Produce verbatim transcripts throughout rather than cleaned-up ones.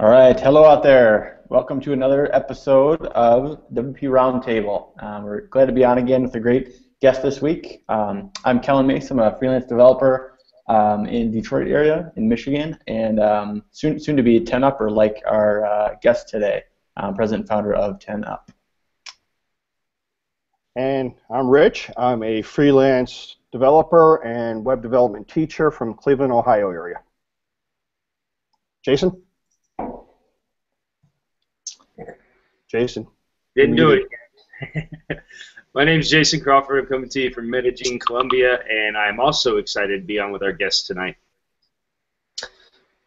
All right, hello out there. Welcome to another episode of W P Roundtable. Um, we're glad to be on again with a great guest this week. Um, I'm Kellen Mace. I'm a freelance developer um, in Detroit area, in Michigan, and um, soon, soon to be ten up, or like our uh, guest today, um, president and founder of ten up. And I'm Rich. I'm a freelance developer and web development teacher from Cleveland, Ohio area. Jason? Jason. Didn't do it. My name is Jason Crawford. I'm coming to you from Medellin, Colombia, and I'm also excited to be on with our guest tonight.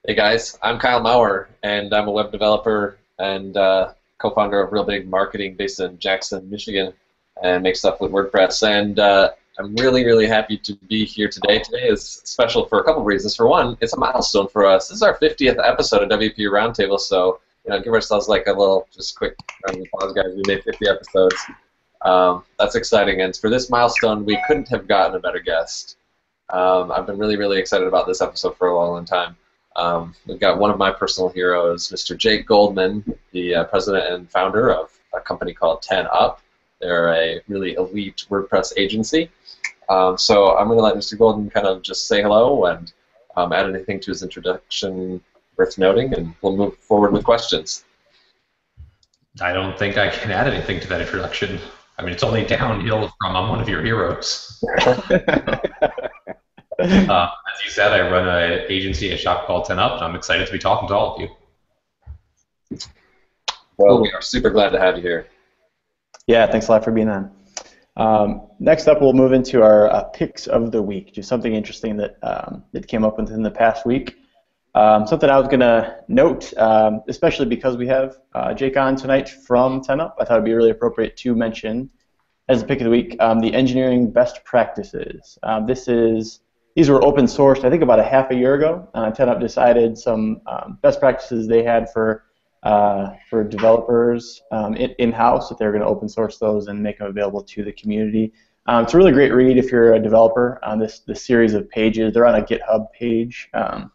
Hey guys, I'm Kyle Maurer, and I'm a web developer and uh, co-founder of Real Big Marketing based in Jackson, Michigan, and make stuff with WordPress. And uh, I'm really, really happy to be here today. Today is special for a couple reasons. For one, it's a milestone for us. This is our fiftieth episode of W P Roundtable, so you know, give ourselves like a little, just quick round of applause, guys. We made fifty episodes. Um, that's exciting, and for this milestone, we couldn't have gotten a better guest. Um, I've been really, really excited about this episode for a long, long time. Um, we've got one of my personal heroes, Mister Jake Goldman, the uh, president and founder of a company called ten up. They're a really elite WordPress agency. Um, so I'm going to let Mister Goldman kind of just say hello and um, add anything to his introduction worth noting, and we'll move forward with questions. I don't think I can add anything to that introduction. I mean, it's only downhill from I'm one of your heroes. uh, as you said, I run an agency, a shop called ten up, and I'm excited to be talking to all of you. Well, we are super glad to have you here. Yeah, thanks a lot for being on. Um, next up, we'll move into our uh, picks of the week, just something interesting that, um, that came up within the past week. Um, something I was going to note, um, especially because we have uh, Jake on tonight from ten up, I thought it would be really appropriate to mention as a pick of the week um, the engineering best practices. Um, this is These were open sourced I think about a half a year ago. Uh, ten up decided some um, best practices they had for, uh, for developers um, in-house, that they were going to open source those and make them available to the community. Um, it's a really great read if you're a developer on this, this series of pages. They're on a GitHub page. Um,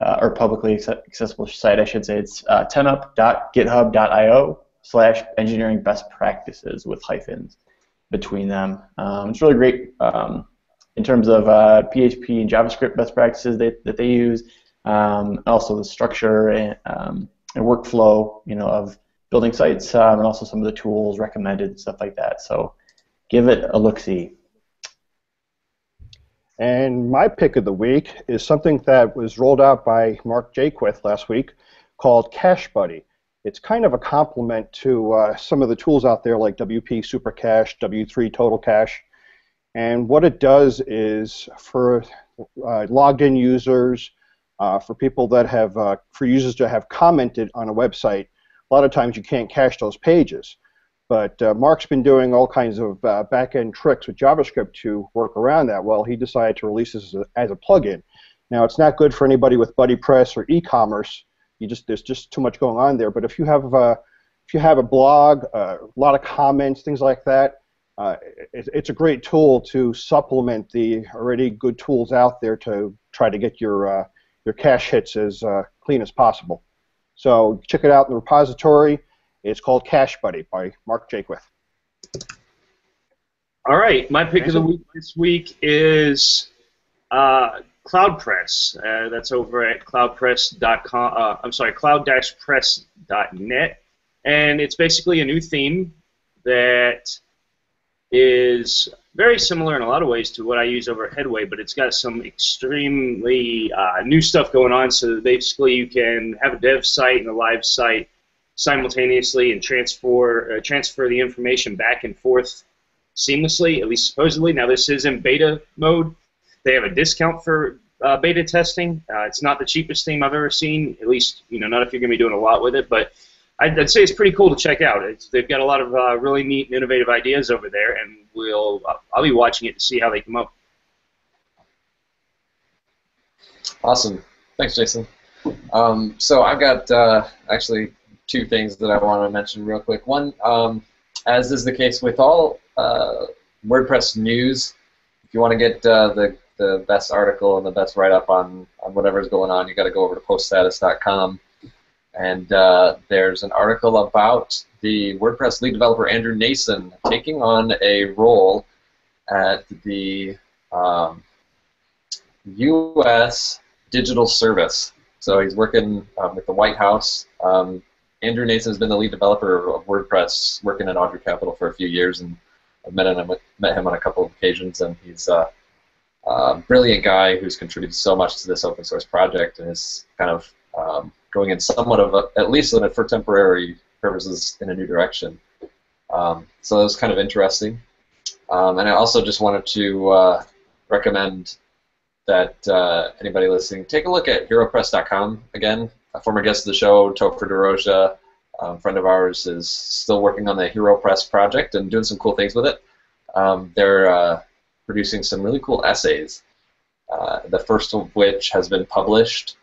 Uh, or publicly accessible site, I should say. It's uh, ten up dot github dot i o slash engineering best practices with hyphens between them. Um, it's really great um, in terms of uh, P H P and JavaScript best practices that, that they use, um, also the structure and, um, and workflow, you know, of building sites, um, and also some of the tools recommended and stuff like that. So give it a look-see. And my pick of the week is something that was rolled out by Mark Jaquith last week called Cache Buddy. It's kind of a complement to uh, some of the tools out there like W P Super Cache, W three Total Cache. And what it does is for uh, logged-in users, uh, for people that have, uh, for users to have commented on a website, a lot of times you can't cache those pages. But uh, Mark's been doing all kinds of uh, back-end tricks with JavaScript to work around that. Well, he decided to release this as a, as a plugin. Now, it's not good for anybody with BuddyPress or e-commerce. You just there's just too much going on there. But if you have uh, if you have a blog, uh, a lot of comments, things like that, uh, it, it's a great tool to supplement the already good tools out there to try to get your uh, your cache hits as uh, clean as possible. So check it out in the repository. It's called Cache Buddy by Mark Jaquith. All right, my pick of the week this week is uh, CloudPress. Uh, that's over at cloud press dot com. Uh, I'm sorry, cloud dash press dot net, and it's basically a new theme that is very similar in a lot of ways to what I use over at Headway, but it's got some extremely uh, new stuff going on. So basically, you can have a dev site and a live site simultaneously and transfer uh, transfer the information back and forth seamlessly, at least supposedly. Now, this is in beta mode. They have a discount for uh, beta testing. Uh, it's not the cheapest theme I've ever seen, at least, you know, not if you're going to be doing a lot with it, but I'd, I'd say it's pretty cool to check out. It's, they've got a lot of uh, really neat and innovative ideas over there, and we'll uh, I'll be watching it to see how they come up. Awesome. Thanks, Jason. Um, so I've got, uh, actually, two things that I want to mention real quick. One, um, as is the case with all uh, WordPress news, if you want to get uh, the, the best article and the best write-up on, on whatever's going on, you got to go over to post status dot com. And uh, there's an article about the WordPress lead developer Andrew Nason taking on a role at the um, U S Digital Service. So he's working um, with the White House. Um, Andrew Nason has been the lead developer of WordPress, working at Audrey Capital for a few years, and I've met him, met him on a couple of occasions, and he's a, a brilliant guy who's contributed so much to this open source project, and is kind of um, going in somewhat of a, at least for temporary purposes, in a new direction. Um, so that was kind of interesting. Um, and I also just wanted to uh, recommend that uh, anybody listening, take a look at hero press dot com again. A former guest of the show, Topher DeRosia, a friend of ours, is still working on the Hero Press project and doing some cool things with it. Um, they're uh, producing some really cool essays, uh, the first of which has been published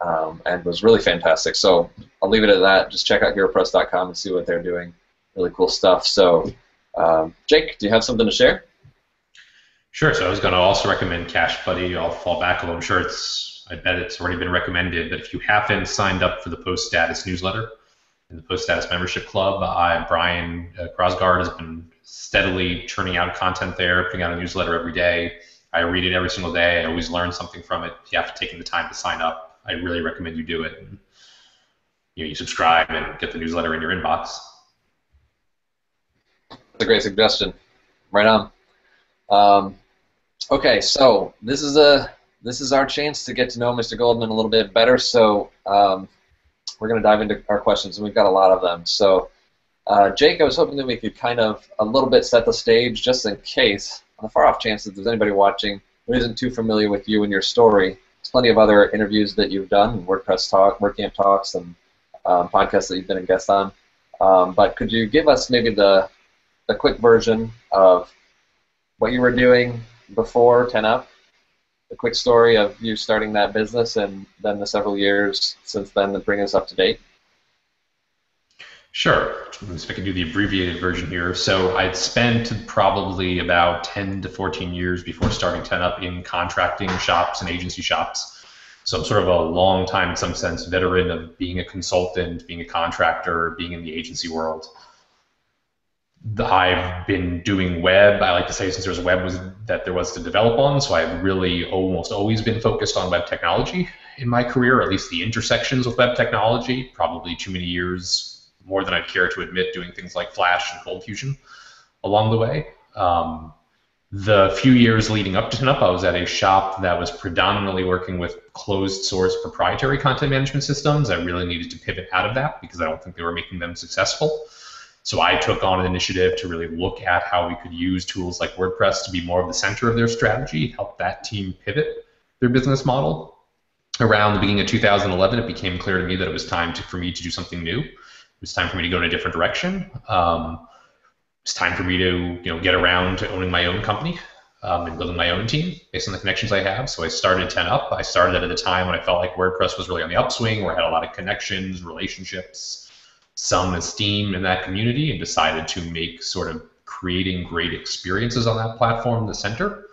um, and was really fantastic. So I'll leave it at that. Just check out hero press dot com and see what they're doing. Really cool stuff. So um, Jake, do you have something to share? Sure. So I was going to also recommend Cache Buddy. I'll fall back a little. I'm sure it's, I bet it's already been recommended. But if you haven't signed up for the Post Status newsletter and the Post Status membership club, I, Brian uh, Krosgaard, has been steadily churning out content there, putting out a newsletter every day. I read it every single day. I always learn something from it. If you haven't taken the time to sign up, I really recommend you do it. And, you know, you subscribe and get the newsletter in your inbox. That's a great suggestion. Right on. Um, okay, so this is a this is our chance to get to know Mister Goldman a little bit better. So um, we're going to dive into our questions, and we've got a lot of them. So uh, Jake, I was hoping that we could kind of a little bit set the stage, just in case, on the far off chance that there's anybody watching who isn't too familiar with you and your story. There's plenty of other interviews that you've done, WordPress Talk, WordCamp Talks, and um, podcasts that you've been a guest on. Um, but could you give us maybe the the quick version of what you were doing before ten up, the quick story of you starting that business, and then the several years since then that bring us up to date? Sure. If I can do the abbreviated version here. So I'd spent probably about ten to fourteen years before starting ten up in contracting shops and agency shops. So I'm sort of a long time, in some sense, veteran of being a consultant, being a contractor, being in the agency world. I've been doing web. I like to say, since there's web was that there was to develop on, so I've really almost always been focused on web technology in my career, or at least the intersections with web technology. Probably too many years, more than I'd care to admit, doing things like Flash and Cold Fusion along the way. Um, the few years leading up to ten up, I was at a shop that was predominantly working with closed source proprietary content management systems. I really needed to pivot out of that because I don't think they were making them successful. So I took on an initiative to really look at how we could use tools like WordPress to be more of the center of their strategy, help that team pivot their business model. Around the beginning of two thousand eleven, it became clear to me that it was time to, for me to do something new. It was time for me to go in a different direction. Um, it's time for me to, you know, get around to owning my own company um, and building my own team based on the connections I have. So I started ten up. I started it at a time when I felt like WordPress was really on the upswing, where I had a lot of connections, relationships, some esteem in that community, and decided to make sort of creating great experiences on that platform the center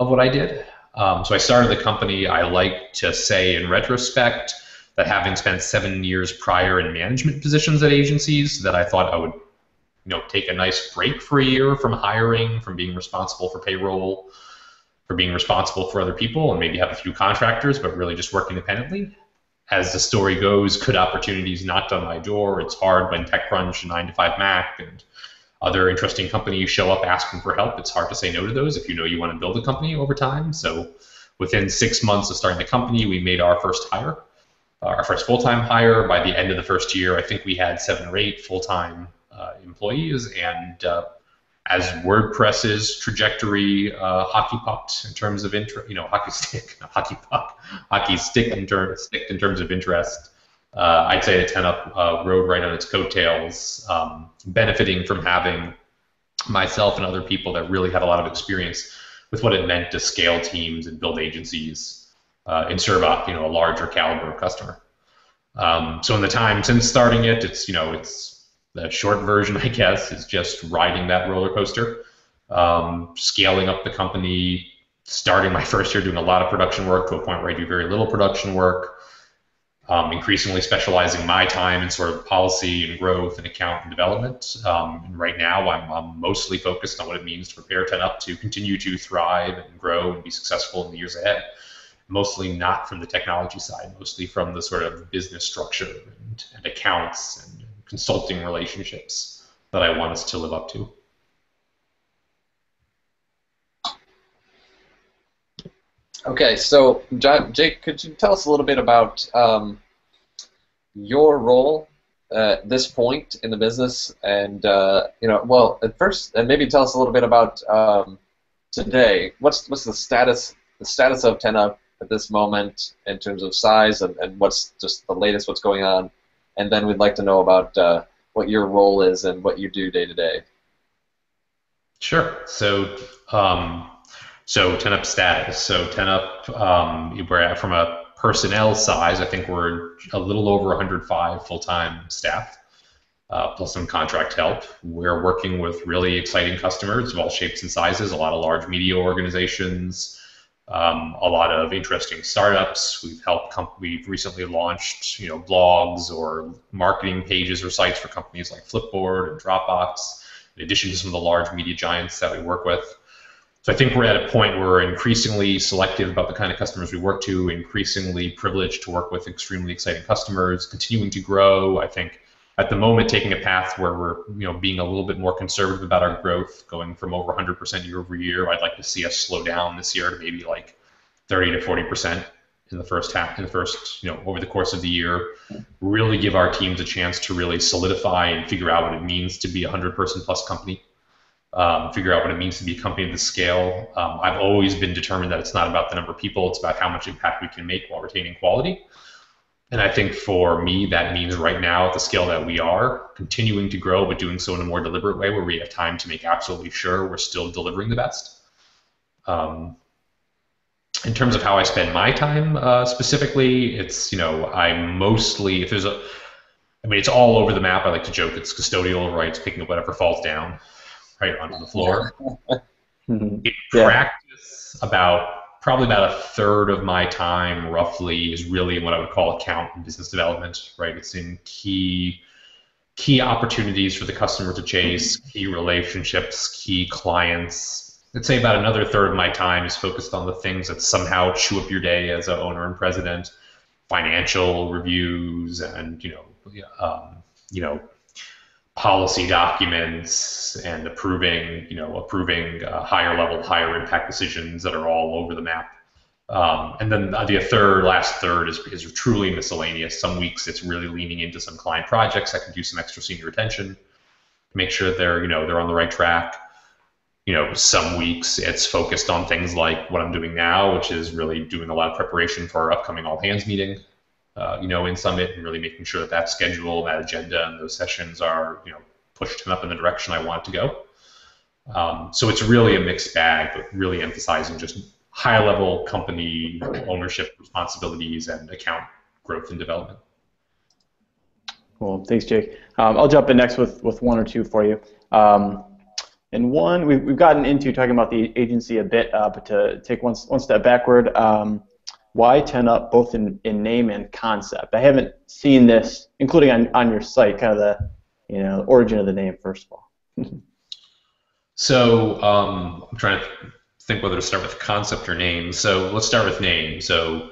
of what I did. Um, so I started the company. I like to say in retrospect that having spent seven years prior in management positions at agencies, that I thought I would, you know, take a nice break for a year from hiring, from being responsible for payroll, for being responsible for other people, and maybe have a few contractors, but really just work independently. As the story goes, could opportunities knocked on my door? It's hard when TechCrunch and nine to five Mac and other interesting companies show up asking for help. It's hard to say no to those if you know you want to build a company over time. So within six months of starting the company, we made our first hire, our first full-time hire. By the end of the first year, I think we had seven or eight full-time uh, employees. And uh, as WordPress's trajectory uh, hockey pucked in terms of interest, you know, hockey stick, hockey puck, hockey stick in, ter stick in terms of interest, uh, I'd say that ten up uh, rode right on its coattails, um, benefiting from having myself and other people that really had a lot of experience with what it meant to scale teams and build agencies uh, and serve up, you know, a larger caliber of customer. Um, so in the time since starting it, it's, you know, it's, the short version, I guess, is just riding that roller coaster, um, scaling up the company, starting my first year doing a lot of production work to a point where I do very little production work, um, increasingly specializing my time in sort of policy and growth and account and development. Um, and right now, I'm, I'm mostly focused on what it means to prepare ten up to continue to thrive and grow and be successful in the years ahead. Mostly not from the technology side, mostly from the sort of business structure and, and accounts and consulting relationships that I want us to live up to. Okay, so John, Jake, could you tell us a little bit about um, your role at this point in the business, and uh, you know, well, at first, and maybe tell us a little bit about um, today. What's what's the status the status of ten up at this moment in terms of size, and, and what's just the latest, what's going on, and then we'd like to know about uh, what your role is and what you do day to day. Sure. So. Um... So ten up status. So ten up, um, we're at, from a personnel size, I think we're a little over one hundred five full-time staff, uh, plus some contract help. We're working with really exciting customers of all shapes and sizes, a lot of large media organizations, um, a lot of interesting startups. We've helped. We've recently launched, you know, blogs or marketing pages or sites for companies like Flipboard and Dropbox, in addition to some of the large media giants that we work with. So I think we're at a point where we're increasingly selective about the kind of customers we work to, increasingly privileged to work with extremely exciting customers, continuing to grow. I think at the moment taking a path where we're, you know, being a little bit more conservative about our growth, going from over one hundred percent year over year. I'd like to see us slow down this year to maybe like thirty to forty percent in the first half, in the first, you know, over the course of the year. Really give our teams a chance to really solidify and figure out what it means to be a one hundred person plus company. Um, figure out what it means to be a company of this scale. Um, I've always been determined that it's not about the number of people, it's about how much impact we can make while retaining quality. And I think for me, that means right now, at the scale that we are, continuing to grow, but doing so in a more deliberate way where we have time to make absolutely sure we're still delivering the best. Um, in terms of how I spend my time uh, specifically, it's, you know, I mostly, if there's a, I mean, it's all over the map. I like to joke it's custodial, right? It's picking up whatever falls down. Right onto the floor. In yeah. practice, about probably about a third of my time, roughly, is really in what I would call account and business development. Right, it's in key key opportunities for the customer to chase, key relationships, key clients. I'd say about another third of my time is focused on the things that somehow chew up your day as an owner and president, financial reviews, and you know, um, you know. policy documents and approving, you know, approving uh, higher level, higher impact decisions that are all over the map. Um, and then the third, last third is, is truly miscellaneous. Some weeks it's really leaning into some client projects that can do some extra senior attention to make sure they're, you know, they're on the right track. You know, some weeks it's focused on things like what I'm doing now, which is really doing a lot of preparation for our upcoming all hands meeting. Uh, you know, in Summit, and really making sure that that schedule, that agenda, and those sessions are, you know, pushed up in the direction I want it to go. Um, so it's really a mixed bag, but really emphasizing just high-level company ownership responsibilities and account growth and development. Cool. Thanks, Jake. Um, I'll jump in next with, with one or two for you. Um, and one, we've, we've gotten into talking about the agency a bit, uh, but to take one, one step backward, um, why ten up both in, in name and concept? I haven't seen this, including on, on your site, kind of the you know origin of the name, first of all. So um, I'm trying to think whether to start with concept or name. So let's start with name. So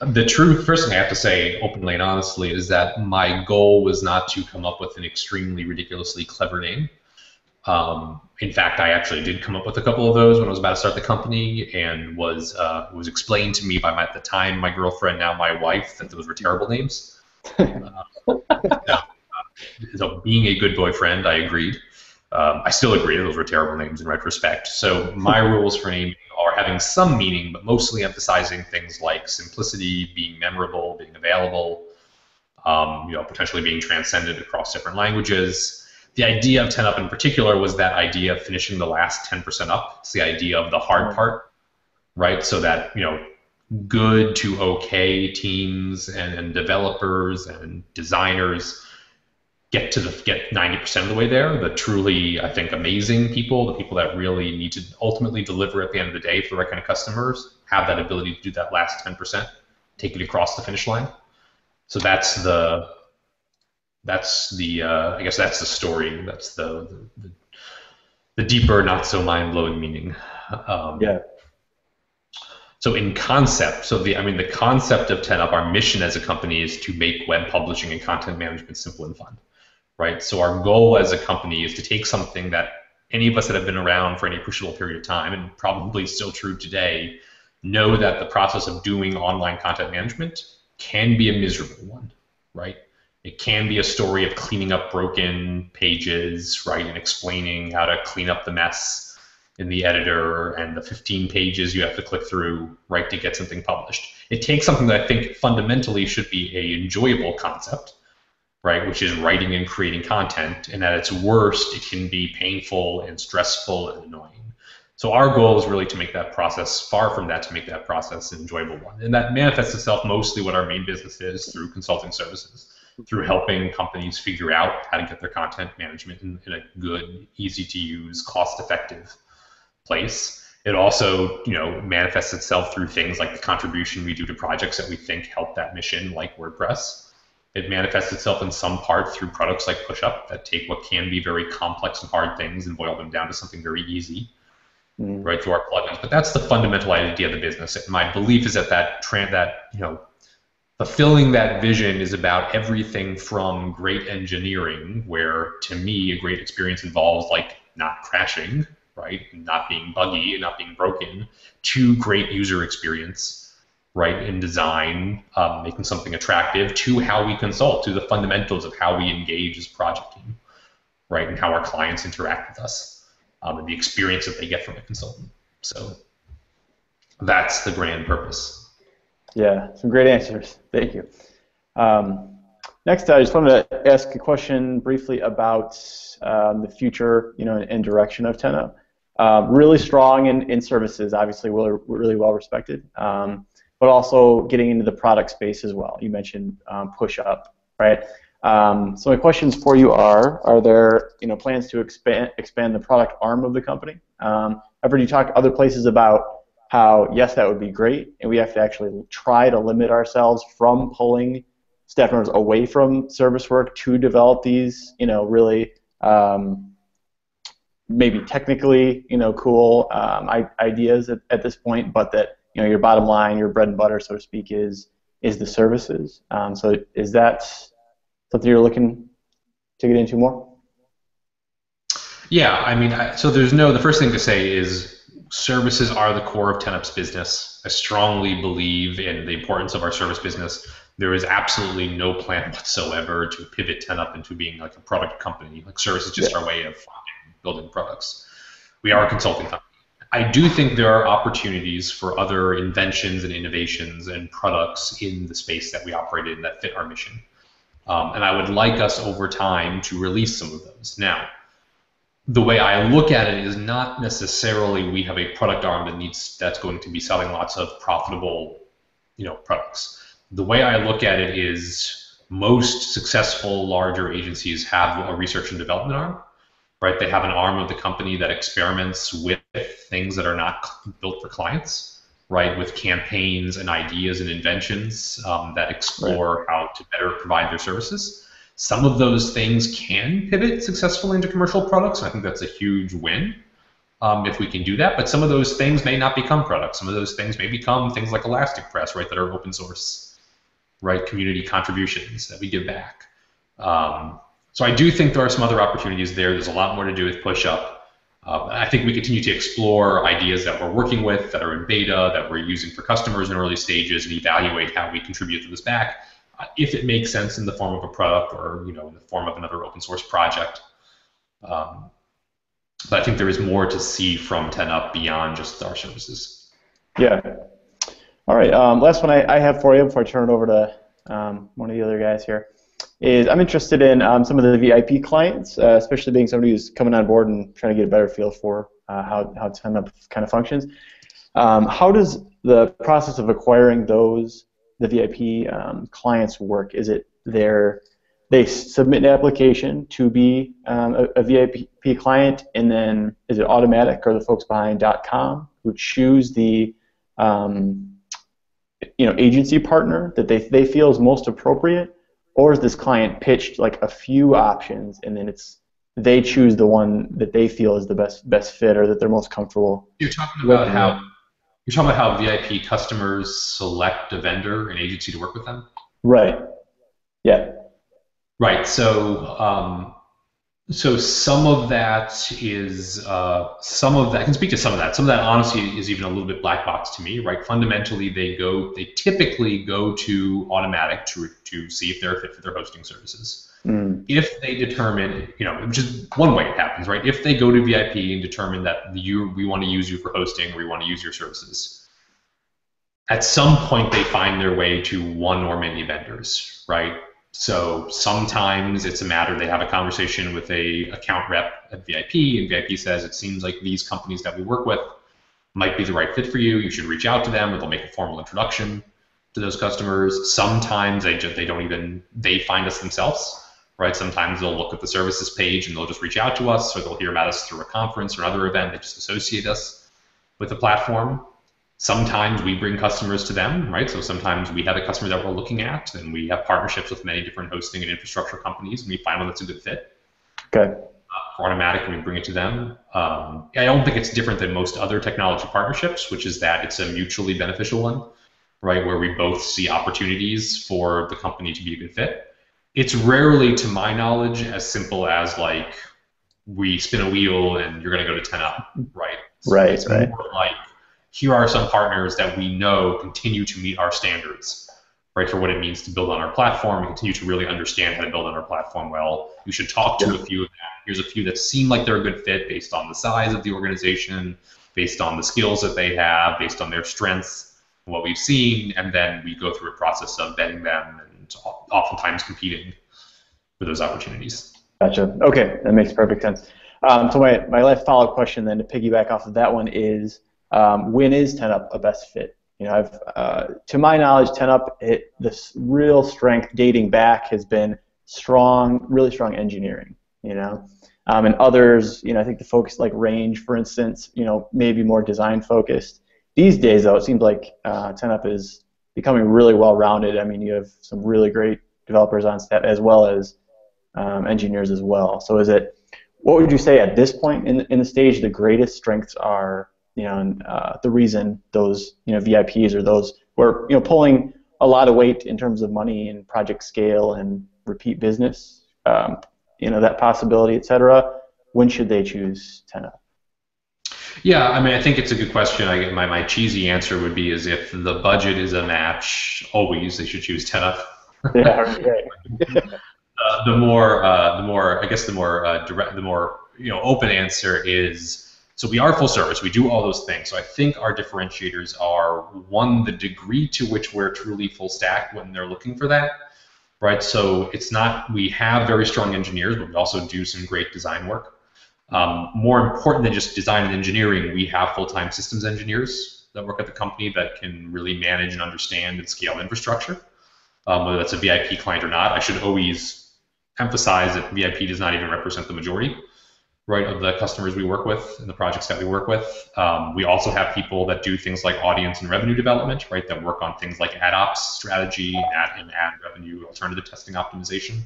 the truth, first thing I have to say openly and honestly is that my goal was not to come up with an extremely ridiculously clever name. Um, in fact, I actually did come up with a couple of those when I was about to start the company, and was uh, was explained to me by my, at the time my girlfriend, now my wife, that those were terrible names. uh, so, so being a good boyfriend, I agreed. Um, I still agree that those were terrible names in retrospect. So my rules for naming are having some meaning, but mostly emphasizing things like simplicity, being memorable, being available, um, you know, potentially being transcendent across different languages. The idea of ten up in particular was that idea of finishing the last ten percent up. It's the idea of the hard part, right? So that, you know, good to okay teams and, and developers and designers get to the get ninety percent of the way there. The truly, I think, amazing people, the people that really need to ultimately deliver at the end of the day for the right kind of customers, have that ability to do that last ten percent, take it across the finish line. so that's the that's the uh, I guess that's the story. That's the the, the, the deeper, not so mind-blowing meaning. Um, yeah. So in concept, so the I mean the concept of ten up, our mission as a company is to make web publishing and content management simple and fun, right? So our goal as a company is to take something that any of us that have been around for any appreciable period of time, and probably still true today, know that the process of doing online content management can be a miserable one, right? It can be a story of cleaning up broken pages, right, and explaining how to clean up the mess in the editor and the fifteen pages you have to click through, right, to get something published. It takes something that I think fundamentally should be an enjoyable concept, right, which is writing and creating content, and at its worst, it can be painful and stressful and annoying. So our goal is really to make that process, far from that, to make that process an enjoyable one. And that manifests itself mostly what our main business is through consulting services, through helping companies figure out how to get their content management in, in a good, easy-to-use, cost-effective place. It also, you know, manifests itself through things like the contribution we do to projects that we think help that mission, like WordPress. It manifests itself in some part through products like PushUp that take what can be very complex and hard things and boil them down to something very easy, mm. right, through our plugins. But that's the fundamental idea of the business. And my belief is that that, that you know, fulfilling that vision is about everything from great engineering, where to me a great experience involves like not crashing, right, not being buggy, not being broken, to great user experience, right, in design, um, making something attractive, to how we consult, to the fundamentals of how we engage as project team, right, and how our clients interact with us, um, and the experience that they get from a consultant. So that's the grand purpose. Yeah, some great answers. Thank you. Um, next, I just wanted to ask a question briefly about um, the future, you know, and direction of ten up. Uh, really strong in, in services, obviously, really, really well respected, um, but also getting into the product space as well. You mentioned um, PushUp, right? Um, so my questions for you are: Are there, you know, plans to expand expand the product arm of the company? Um, I've heard you talk to other places about how, yes, that would be great, and we have to actually try to limit ourselves from pulling staff members away from service work to develop these, you know, really um, maybe technically, you know, cool um, ideas at, at this point, but that, you know, your bottom line, your bread and butter, so to speak, is is the services. Um, so is that something you're looking to get into more? Yeah, I mean, I, so there's no, the first thing to say is, services are the core of ten up's business. I strongly believe in the importance of our service business. There is absolutely no plan whatsoever to pivot ten up into being like a product company. Like service is just yeah. our way of finding, building products. We are a consulting company. I do think there are opportunities for other inventions and innovations and products in the space that we operate in that fit our mission. Um, and I would like us over time to release some of those. Now, the way I look at it is not necessarily we have a product arm that needs that's going to be selling lots of profitable, you know, products. The way I look at it is most successful larger agencies have a research and development arm, right? They have an arm of the company that experiments with things that are not built for clients, right? With campaigns and ideas and inventions um, that explore right. how to better provide their services. Some of those things can pivot successfully into commercial products. I think that's a huge win um, if we can do that. But some of those things may not become products. Some of those things may become things like ElasticPress, right, that are open source, right, community contributions that we give back. Um, so I do think there are some other opportunities there. There's a lot more to do with PushUp. Uh, I think we continue to explore ideas that we're working with, that are in beta, that we're using for customers in early stages, and evaluate how we contribute to this back. If it makes sense in the form of a product or, you know, in the form of another open source project. Um, but I think there is more to see from ten up beyond just our services. Yeah. All right. Um, last one I, I have for you before I turn it over to um, one of the other guys here is I'm interested in um, some of the V I P clients, uh, especially being somebody who's coming on board and trying to get a better feel for uh, how, how ten up kind of functions. Um, how does the process of acquiring those the V I P um, clients work? Is it their, they submit an application to be um, a, a V I P client, and then is it Automatic or the folks behind dot com who choose the um, you know, agency partner that they, they feel is most appropriate, or is this client pitched like a few options and then it's they choose the one that they feel is the best best fit or that they're most comfortable? You're talking about with. how you're talking about how V I P customers select a vendor, an agency to work with them. Right. Yeah. Right. So um, so some of that is uh, some of that I can speak to some of that. Some of that honestly is even a little bit black box to me, right? Fundamentally, they go they typically go to Automatic to to see if they're a fit for their hosting services. Mm. If they determine, you know, just one way it happens, right? If they go to V I P and determine that you, we want to use you for hosting, or we want to use your services, at some point they find their way to one or many vendors, right? So sometimes it's a matter they have a conversation with a account rep at V I P, and V I P says, it seems like these companies that we work with might be the right fit for you. You should reach out to them, or they'll make a formal introduction to those customers. Sometimes they just, they don't even, they find us themselves. Right? Sometimes they'll look at the services page and they'll just reach out to us, or they'll hear about us through a conference or another event. They just associate us with the platform. Sometimes we bring customers to them, right? So sometimes we have a customer that we're looking at, and we have partnerships with many different hosting and infrastructure companies, and we find one that's a good fit. Okay. Uh, for Automatic, we bring it to them. Um, I don't think it's different than most other technology partnerships, which is that it's a mutually beneficial one, right? Where we both see opportunities for the company to be a good fit. It's rarely, to my knowledge, as simple as like we spin a wheel and you're going to go to ten up, right? So right, it's right. More like here are some partners that we know continue to meet our standards, right? For what it means to build on our platform, and continue to really understand how to build on our platform well. You should talk to yeah. a few of them. Here's a few that seem like they're a good fit based on the size of the organization, based on the skills that they have, based on their strengths, what we've seen, and then we go through a process of vetting them and oftentimes competing for those opportunities. Gotcha. Okay, that makes perfect sense. Um, so my, my last follow-up question then to piggyback off of that one is, um, when is ten up a best fit? You know, I've, uh, to my knowledge, ten up, it, this real strength dating back has been strong, really strong engineering, you know. Um, and others, you know, I think the focus like Range, for instance, you know, maybe more design-focused. These days, though, it seems like uh, ten up is becoming really well-rounded. I mean, you have some really great developers on staff as well as um, engineers as well. So is it, what would you say at this point in, in the stage the greatest strengths are, you know, and uh, the reason those, you know, V I Ps or those who are, you know, pulling a lot of weight in terms of money and project scale and repeat business, um, you know, that possibility, et cetera, when should they choose ten up? Yeah, I mean, I think it's a good question. I get my, my cheesy answer would be is if the budget is a match, always they should choose ten up. Yeah, right. uh, the more, uh, the more, I guess, the more uh, direct, the more you know, open answer is. So we are full service. We do all those things. So I think our differentiators are one, the degree to which we're truly full stack when they're looking for that, right? So it's not we have very strong engineers, but we also do some great design work. Um, more important than just design and engineering, we have full-time systems engineers that work at the company that can really manage and understand and scale infrastructure, um, whether that's a V I P client or not. I should always emphasize that V I P does not even represent the majority, right, of the customers we work with and the projects that we work with. Um, we also have people that do things like audience and revenue development, right, that work on things like ad ops strategy, ad and ad revenue, alternative testing optimization.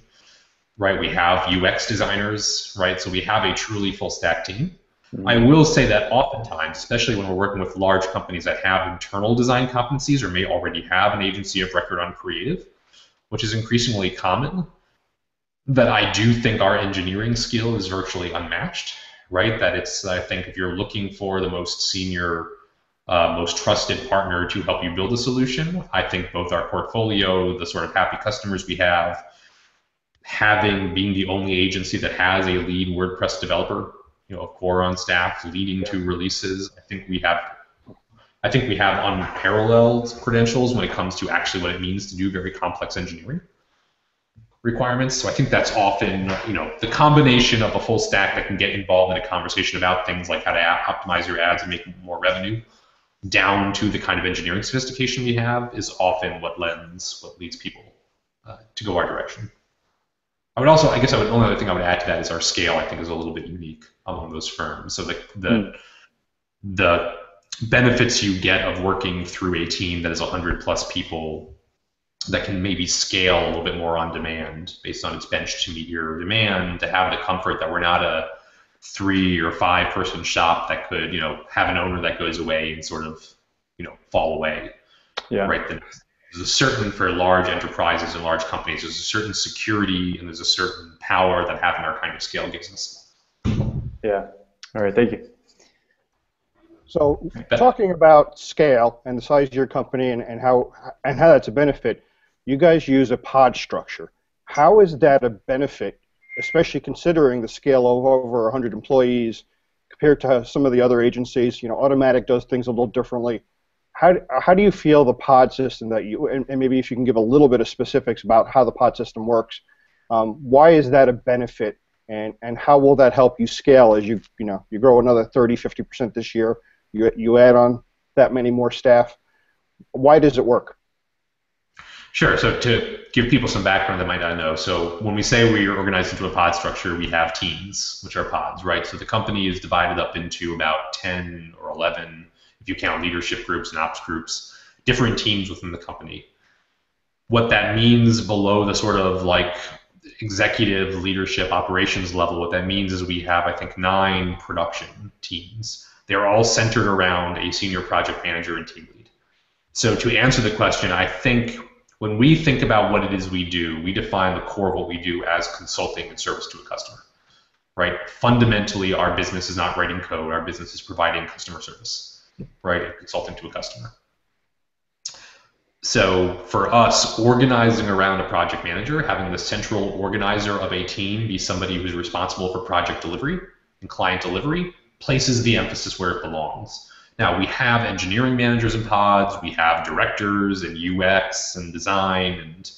Right, we have U X designers, right? So we have a truly full stack team. Mm-hmm. I will say that oftentimes, especially when we're working with large companies that have internal design competencies or may already have an agency of record on creative, which is increasingly common, that I do think our engineering skill is virtually unmatched, right? That it's, I think, if you're looking for the most senior, uh, most trusted partner to help you build a solution, I think both our portfolio, the sort of happy customers we have, having, being the only agency that has a lead WordPress developer, you know, of core on staff, leading to releases, I think we have, I think we have unparalleled credentials when it comes to actually what it means to do very complex engineering requirements. So I think that's often, you know, the combination of a full stack that can get involved in a conversation about things like how to optimize your ads and make more revenue, down to the kind of engineering sophistication we have, is often what lends, what leads people uh, to go our direction. I would also, I guess, I would, only other thing I would add to that is our scale. I think is a little bit unique among those firms. So the the mm. the benefits you get of working through a team that is one hundred plus people that can maybe scale a little bit more on demand based on its bench to meet your demand, to have the comfort that we're not a three or five person shop that could, you know, have an owner that goes away and sort of, you know, fall away. Yeah. Right. There's a certain, for large enterprises and large companies, there's a certain security and there's a certain power that having our kind of scale gives us. Yeah. All right. Thank you. So talking about scale and the size of your company and, and how and how that's a benefit, you guys use a pod structure. How is that a benefit, especially considering the scale of over one hundred employees compared to some of the other agencies? You know, Automatic does things a little differently. How, how do you feel the pod system that you, and, and maybe if you can give a little bit of specifics about how the pod system works, um, why is that a benefit, and, and how will that help you scale as you, you know, you grow another thirty, fifty percent this year? You, you add on that many more staff. Why does it work? Sure. So to give people some background that might not know, so when we say we are organized into a pod structure, we have teams, which are pods, right? So the company is divided up into about ten or eleven, if you count leadership groups and ops groups, different teams within the company. What that means below the sort of like executive leadership operations level, what that means is we have, I think, nine production teams. They're all centered around a senior project manager and team lead. So to answer the question, I think when we think about what it is we do, we define the core of what we do as consulting and service to a customer, right? Fundamentally, our business is not writing code. Our business is providing customer service, right, and consulting to a customer. So for us, organizing around a project manager, having the central organizer of a team be somebody who's responsible for project delivery and client delivery, places the emphasis where it belongs. Now, we have engineering managers in pods, we have directors and U X and design and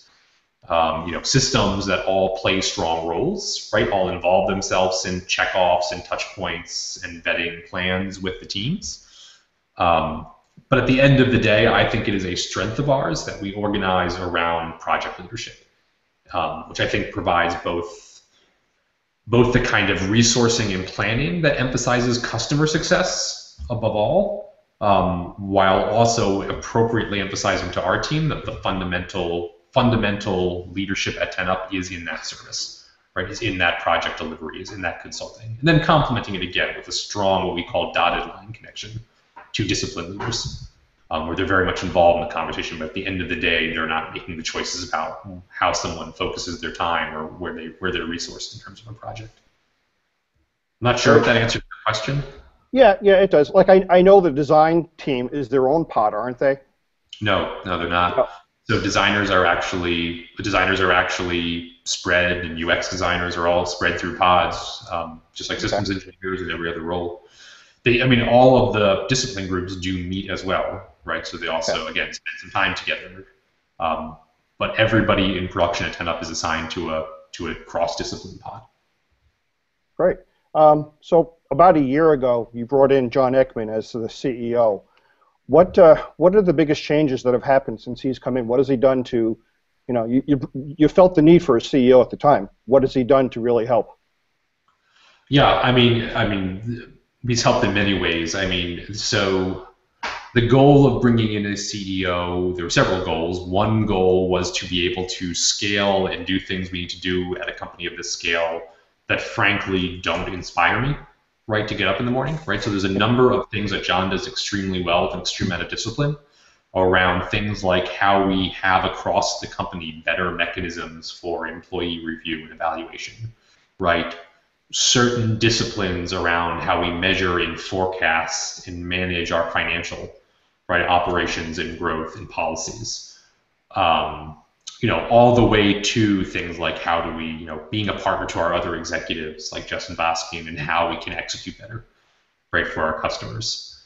um, you know, systems that all play strong roles, right? All involve themselves in checkoffs and touch points and vetting plans with the teams. Um, but at the end of the day, I think it is a strength of ours that we organize around project leadership, um, which I think provides both both the kind of resourcing and planning that emphasizes customer success above all, um, while also appropriately emphasizing to our team that the fundamental fundamental leadership at ten up is in that service, right? Is in that project delivery, is in that consulting, and then complementing it again with a strong what we call dotted line connection to discipline leaders, um, where they're very much involved in the conversation, but at the end of the day, they're not making the choices about how someone focuses their time or where they where they're resourced in terms of a project. I'm not sure if that answers your question. Yeah, yeah, it does. Like I, I know the design team is their own pod, aren't they? No, no, they're not. No. So designers are actually the designers are actually spread, and U X designers are all spread through pods, um, just like okay. Systems engineers and every other role. They, I mean, all of the discipline groups do meet as well, right? So they also, okay. again, spend some time together. Um, but everybody in production at ten up is assigned to a to a cross-discipline pod. Great. Um, so about a year ago, you brought in John Eckman as the C E O. What uh, what are the biggest changes that have happened since he's come in? What has he done to, you know, you you, you felt the need for a C E O at the time. What has he done to really help? Yeah, I mean, I mean. He's helped in many ways. I mean, so the goal of bringing in a C E O, there were several goals. One goal was to be able to scale and do things we need to do at a company of this scale that frankly don't inspire me, right, to get up in the morning, right? So there's a number of things that John does extremely well with an extreme amount of discipline around things like how we have across the company better mechanisms for employee review and evaluation, right? Certain disciplines around how we measure and forecast and manage our financial, right, operations and growth and policies, um, you know, all the way to things like how do we, you know, being a partner to our other executives like Justin Baskin and how we can execute better, right, for our customers.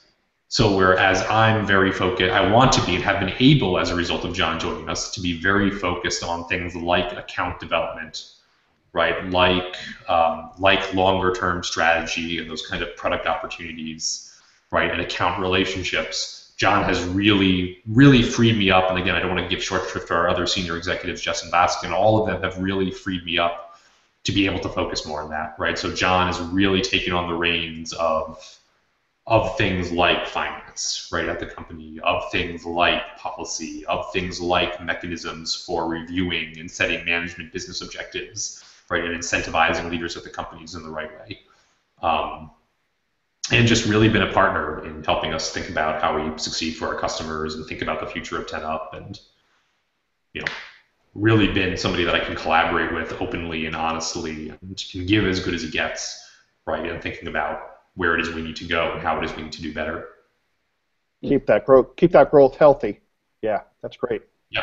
So whereas I'm very focused, I want to be and have been able as a result of John joining us to be very focused on things like account development, right, like um, like longer-term strategy and those kind of product opportunities, right, and account relationships. John has really, really freed me up, and again, I don't want to give short shrift to our other senior executives, Justin Baskin, all of them have really freed me up to be able to focus more on that, right? So John has really taken on the reins of of things like finance, right, at the company, of things like policy, of things like mechanisms for reviewing and setting management business objectives, right, and incentivizing leaders at the companies in the right way. Um, and just really been a partner in helping us think about how we succeed for our customers and think about the future of ten up, and, you know, really been somebody that I can collaborate with openly and honestly and can give as good as he gets, right, and thinking about where it is we need to go and how it is we need to do better. Keep that growth, keep that growth healthy. Yeah, that's great. Yeah,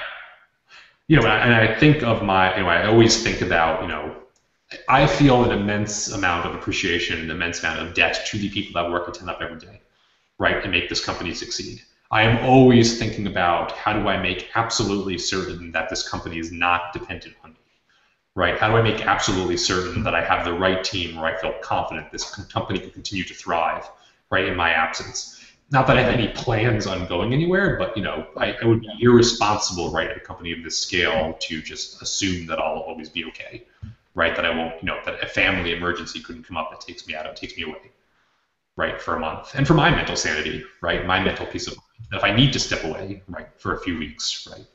you know, and I, and I think of my, you know, I always think about, you know, I feel an immense amount of appreciation, an immense amount of debt to the people that work at ten up every day, right, to make this company succeed. I am always thinking about how do I make absolutely certain that this company is not dependent on me. Right? How do I make absolutely certain that I have the right team where I feel confident this company can continue to thrive, right, in my absence? Not that I have any plans on going anywhere, but, you know, I, I would be irresponsible, right, at a company of this scale to just assume that I'll always be okay, right? That I won't, you know, that a family emergency couldn't come up that takes me out, it takes me away, right, for a month. And for my mental sanity, right, my mental peace of mind. If I need to step away, right, for a few weeks, right,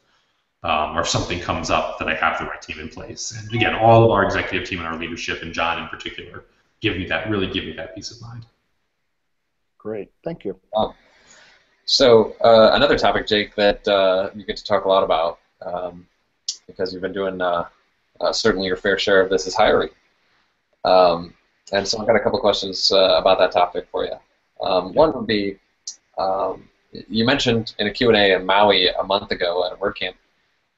Um, or if something comes up, that I have the right team in place. And again, all of our executive team and our leadership, and John in particular, give me that, really give me that peace of mind. Great, thank you. Wow. So uh, another topic, Jake, that uh, you get to talk a lot about, um, because you've been doing uh, uh, certainly your fair share of this, is hiring. Um, and so I've got a couple questions uh, about that topic for you. Um, yeah. One would be, um, you mentioned in a Q and A in Maui a month ago at a WordCamp,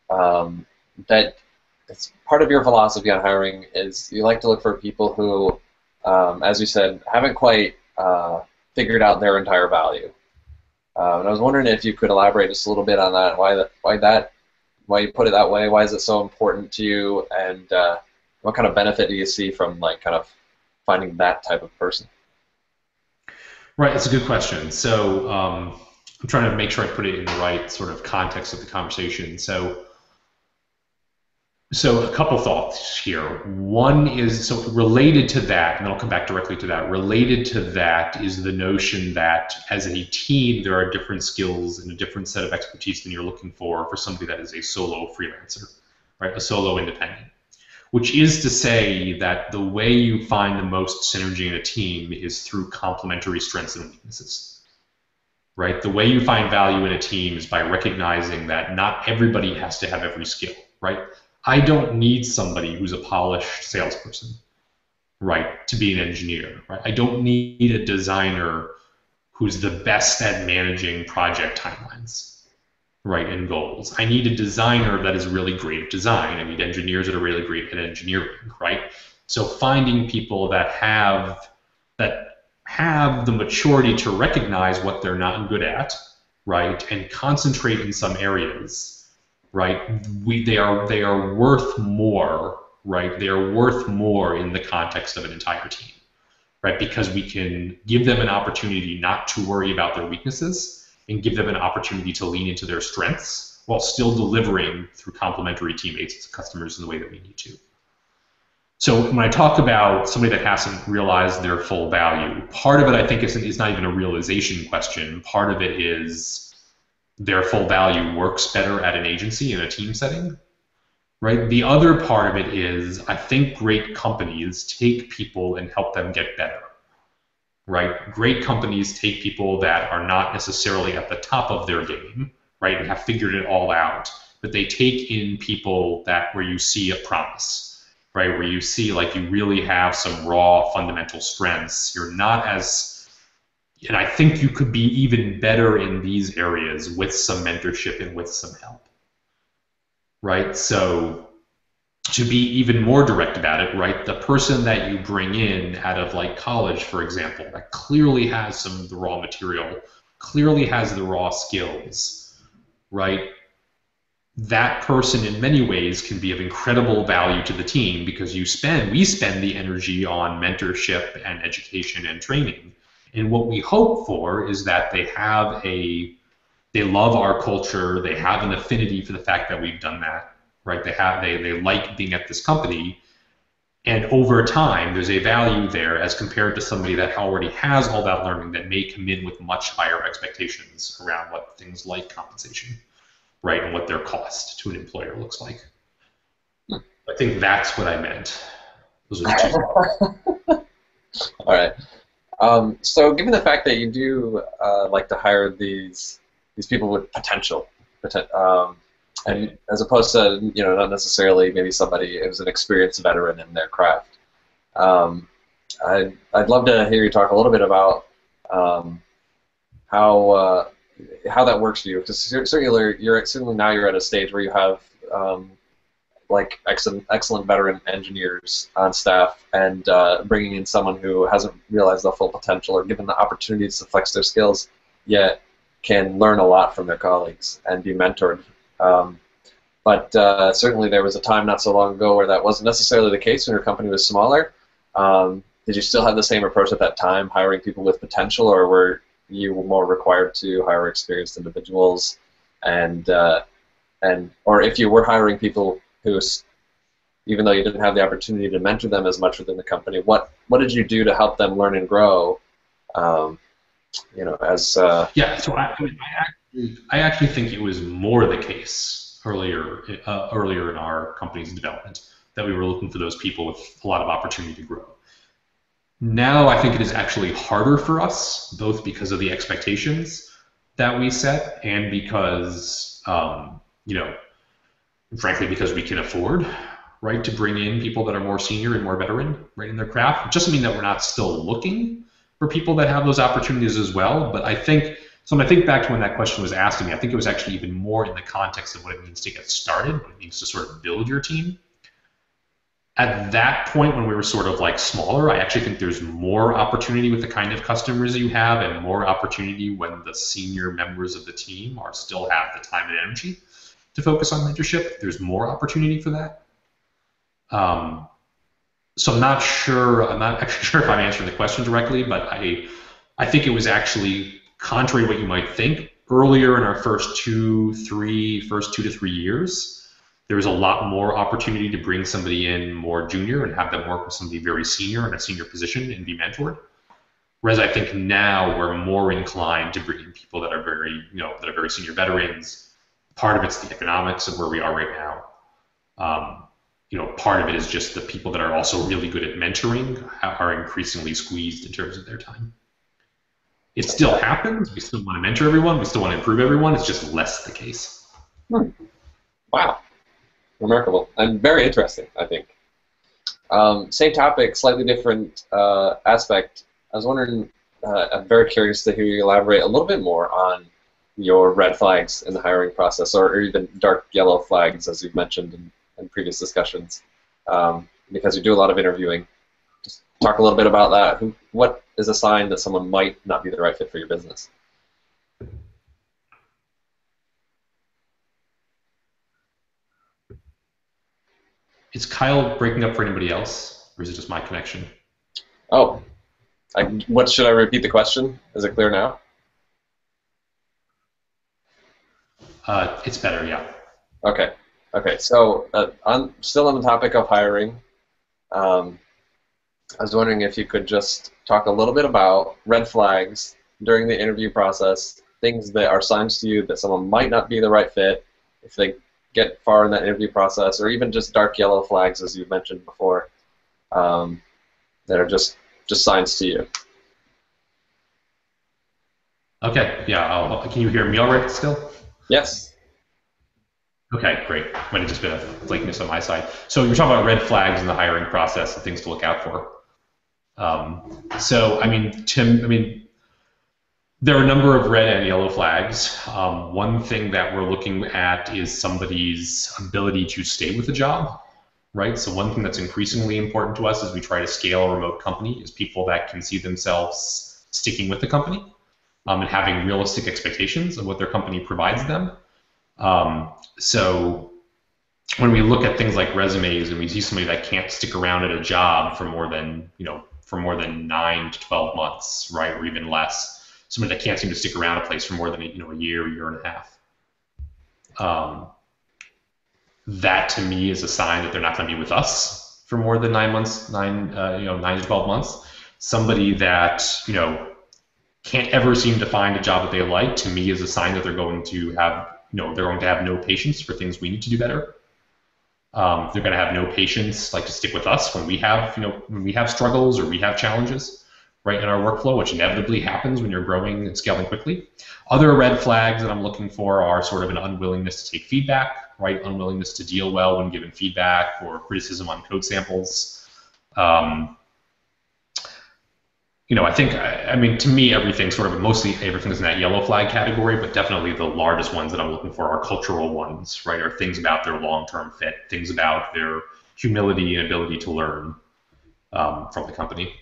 Um, that it's part of your philosophy on hiring is you like to look for people who, um, as you said, haven't quite uh, figured out their entire value. Um, and I was wondering if you could elaborate just a little bit on that, why that, why that, why you put it that way, why is it so important to you, and uh, what kind of benefit do you see from, like, kind of finding that type of person? Right, that's a good question. So um, I'm trying to make sure I put it in the right sort of context of the conversation. So. So a couple thoughts here. One is, so related to that, and then I'll come back directly to that, related to that is the notion that as a team there are different skills and a different set of expertise than you're looking for for somebody that is a solo freelancer, right, a solo independent, which is to say that the way you find the most synergy in a team is through complementary strengths and weaknesses. Right? The way you find value in a team is by recognizing that not everybody has to have every skill, right? I don't need somebody who's a polished salesperson, right, to be an engineer, right? I don't need a designer who's the best at managing project timelines, right, and goals. I need a designer that is really great at design. I need engineers that are really great at engineering, right? So finding people that have that have the maturity to recognize what they're not good at, right, and concentrate in some areas. Right, we they are they are worth more. Right, they are worth more in the context of an entire team. Right, because we can give them an opportunity not to worry about their weaknesses and give them an opportunity to lean into their strengths while still delivering through complementary teammates and customers in the way that we need to. So when I talk about somebody that hasn't realized their full value, part of it I think is is not even a realization question. Part of it is their full value works better at an agency in a team setting, right? The other part of it is I think great companies take people and help them get better, right? Great companies take people that are not necessarily at the top of their game, right, and have figured it all out, but they take in people that where you see a promise, right, where you see like you really have some raw fundamental strengths. You're not as And I think you could be even better in these areas with some mentorship and with some help, right? So to be even more direct about it, right, the person that you bring in out of like college, for example, that clearly has some of the raw material, clearly has the raw skills, right? That person in many ways can be of incredible value to the team because you spend, we spend the energy on mentorship and education and training. And what we hope for is that they have a, they love our culture, they have an affinity for the fact that we've done that, right? They have, they, they like being at this company, And over time, there's a value there as compared to somebody that already has all that learning that may come in with much higher expectations around what things like compensation, right, and what their cost to an employer looks like. Hmm. I think that's what I meant. Those are the two. All right. Um, so given the fact that you do uh, like to hire these these people with potential, um, and as opposed to, you know, not necessarily maybe somebody who's an experienced veteran in their craft, um, I'd, I'd love to hear you talk a little bit about um, how uh, how that works for you, because certainly you're certainly now you're at a stage where you have um, like excellent, excellent veteran engineers on staff, and uh, bringing in someone who hasn't realized their full potential or given the opportunities to flex their skills yet can learn a lot from their colleagues and be mentored. Um, but uh, certainly there was a time not so long ago where that wasn't necessarily the case when your company was smaller. Um, did you still have the same approach at that time, hiring people with potential, or were you more required to hire experienced individuals? And, uh, and or if you were hiring people who, even though you didn't have the opportunity to mentor them as much within the company, what what did you do to help them learn and grow? Um, you know, as uh, yeah. So I, I, mean, I, actually, I actually think it was more the case earlier uh, earlier in our company's development that we were looking for those people with a lot of opportunity to grow. Now I think it is actually harder for us, both because of the expectations that we set and because um, you know. Frankly, because we can afford, right, to bring in people that are more senior and more veteran, right, in their craft. It doesn't mean that we're not still looking for people that have those opportunities as well. But I think, so when I think back to when that question was asked to me, I think it was actually even more in the context of what it means to get started, what it means to sort of build your team. At that point, when we were sort of like smaller, I actually think there's more opportunity with the kind of customers you have, and more opportunity when the senior members of the team are still have the time and energy to focus on mentorship. There's more opportunity for that. Um, so I'm not sure, I'm not actually sure if I'm answering the question directly, but I, I think it was actually, contrary to what you might think, earlier in our first two, three, first two to three years, there was a lot more opportunity to bring somebody in more junior and have them work with somebody very senior in a senior position and be mentored. Whereas I think now we're more inclined to bring in people that are very, you know, that are very senior veterans. Part of it's the economics of where we are right now. Um, you know, part of it is just the people that are also really good at mentoring are increasingly squeezed in terms of their time. It still happens. We still want to mentor everyone. We still want to improve everyone. It's just less the case. Hmm. Wow. Remarkable. And very interesting, I think. Um, same topic, slightly different uh, aspect. I was wondering, uh, I'm very curious to hear you elaborate a little bit more on your red flags in the hiring process, or even dark yellow flags, as you've mentioned in, in previous discussions, um, because you do a lot of interviewing. Just talk a little bit about that. Who, what is a sign that someone might not be the right fit for your business? Is Kyle breaking up for anybody else, or is it just my connection? Oh, I, what should I repeat the question? Is it clear now? Uh, it's better, yeah. Okay, okay. So uh, on, still on the topic of hiring, um, I was wondering if you could just talk a little bit about red flags during the interview process, things that are signs to you that someone might not be the right fit if they get far in that interview process, or even just dark yellow flags, as you mentioned before, um, that are just, just signs to you. Okay, yeah. I'll, can you hear me all right still? Yes. Okay, great. Might have just been a blankness on my side. So you're talking about red flags in the hiring process and things to look out for. Um, so I mean, Tim, I mean, there are a number of red and yellow flags. Um, one thing that we're looking at is somebody's ability to stay with the job, right? So one thing that's increasingly important to us as we try to scale a remote company is people that can see themselves sticking with the company. Um, and having realistic expectations of what their company provides them. Um, so when we look at things like resumes and we see somebody that can't stick around at a job for more than, you know, for more than nine to twelve months, right, or even less, somebody that can't seem to stick around a place for more than, you know, a year, year and a half, um, that to me is a sign that they're not going to be with us, for more than nine months, nine uh, you know nine to twelve months. Somebody that you know can't ever seem to find a job that they like, to me, is a sign that they're going to have you know they're going to have no patience for things we need to do better. Um, they're going to have no patience, like to stick with us when we have you know when we have struggles or we have challenges, right, in our workflow, which inevitably happens when you're growing and scaling quickly. Other red flags that I'm looking for are sort of an unwillingness to take feedback, right, unwillingness to deal well when given feedback or criticism on code samples. Um, you know, I think, I, I mean, to me, everything sort of, mostly everything is in that yellow flag category, but definitely the largest ones that I'm looking for are cultural ones, right, are things about their long-term fit, things about their humility and ability to learn um, from the company.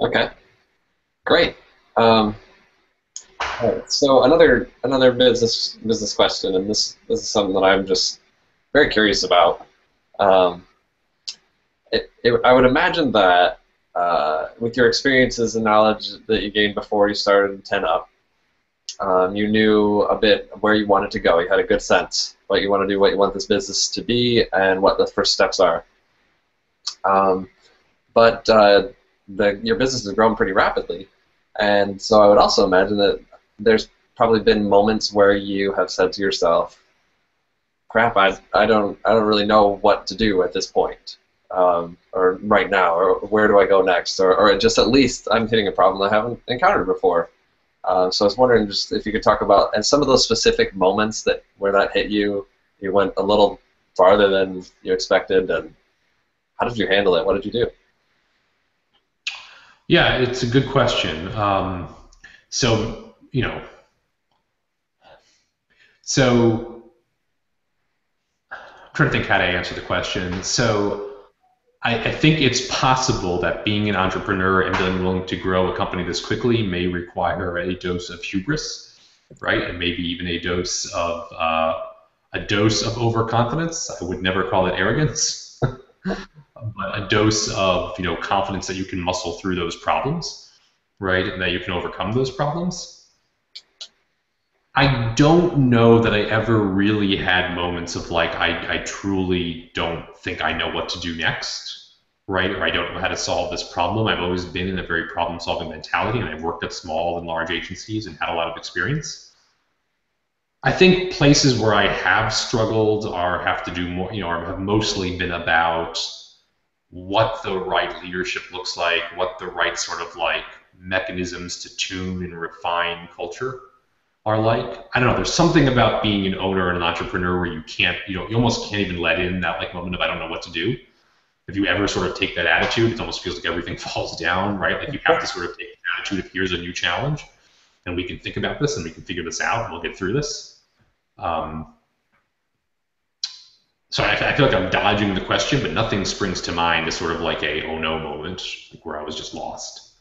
Okay, great. Um, all right, so another another business business question, and this this is something that I'm just very curious about. Um, it, it, I would imagine that uh, with your experiences and knowledge that you gained before you started ten up, um, you knew a bit where you wanted to go. You had a good sense what you want to do, what you want this business to be, and what the first steps are. Um, but uh, The, your business has grown pretty rapidly, and so I would also imagine that there's probably been moments where you have said to yourself, "Crap, I, I don't I don't really know what to do at this point, um, or right now, or where do I go next, or, or just at least I'm hitting a problem I haven't encountered before." Uh, so I was wondering just if you could talk about and some of those specific moments that where that hit you, you went a little farther than you expected, and how did you handle it? What did you do? Yeah, it's a good question. Um, so, you know, so I'm trying to think how to answer the question. So I, I think it's possible that being an entrepreneur and being willing to grow a company this quickly may require a dose of hubris, right? And maybe even a dose of uh, a dose of overconfidence. I would never call it arrogance. But a dose of you know confidence that you can muscle through those problems, right, and that you can overcome those problems. I don't know that I ever really had moments of like I, I truly don't think I know what to do next, right, or I don't know how to solve this problem. I've always been in a very problem-solving mentality, and I've worked at small and large agencies and had a lot of experience. I think places where I have struggled or have to do more, you know, or have mostly been about what the right leadership looks like, what the right sort of like mechanisms to tune and refine culture are like. I don't know, there's something about being an owner and an entrepreneur where you can't, you know, you almost can't even let in that like moment of I don't know what to do. If you ever sort of take that attitude, it almost feels like everything falls down, right? Like you have to sort of take the attitude of here's a new challenge, and we can think about this, and we can figure this out, and we'll get through this. Um, so I, I feel like I'm dodging the question, but nothing springs to mind as sort of like a oh no moment like where I was just lost.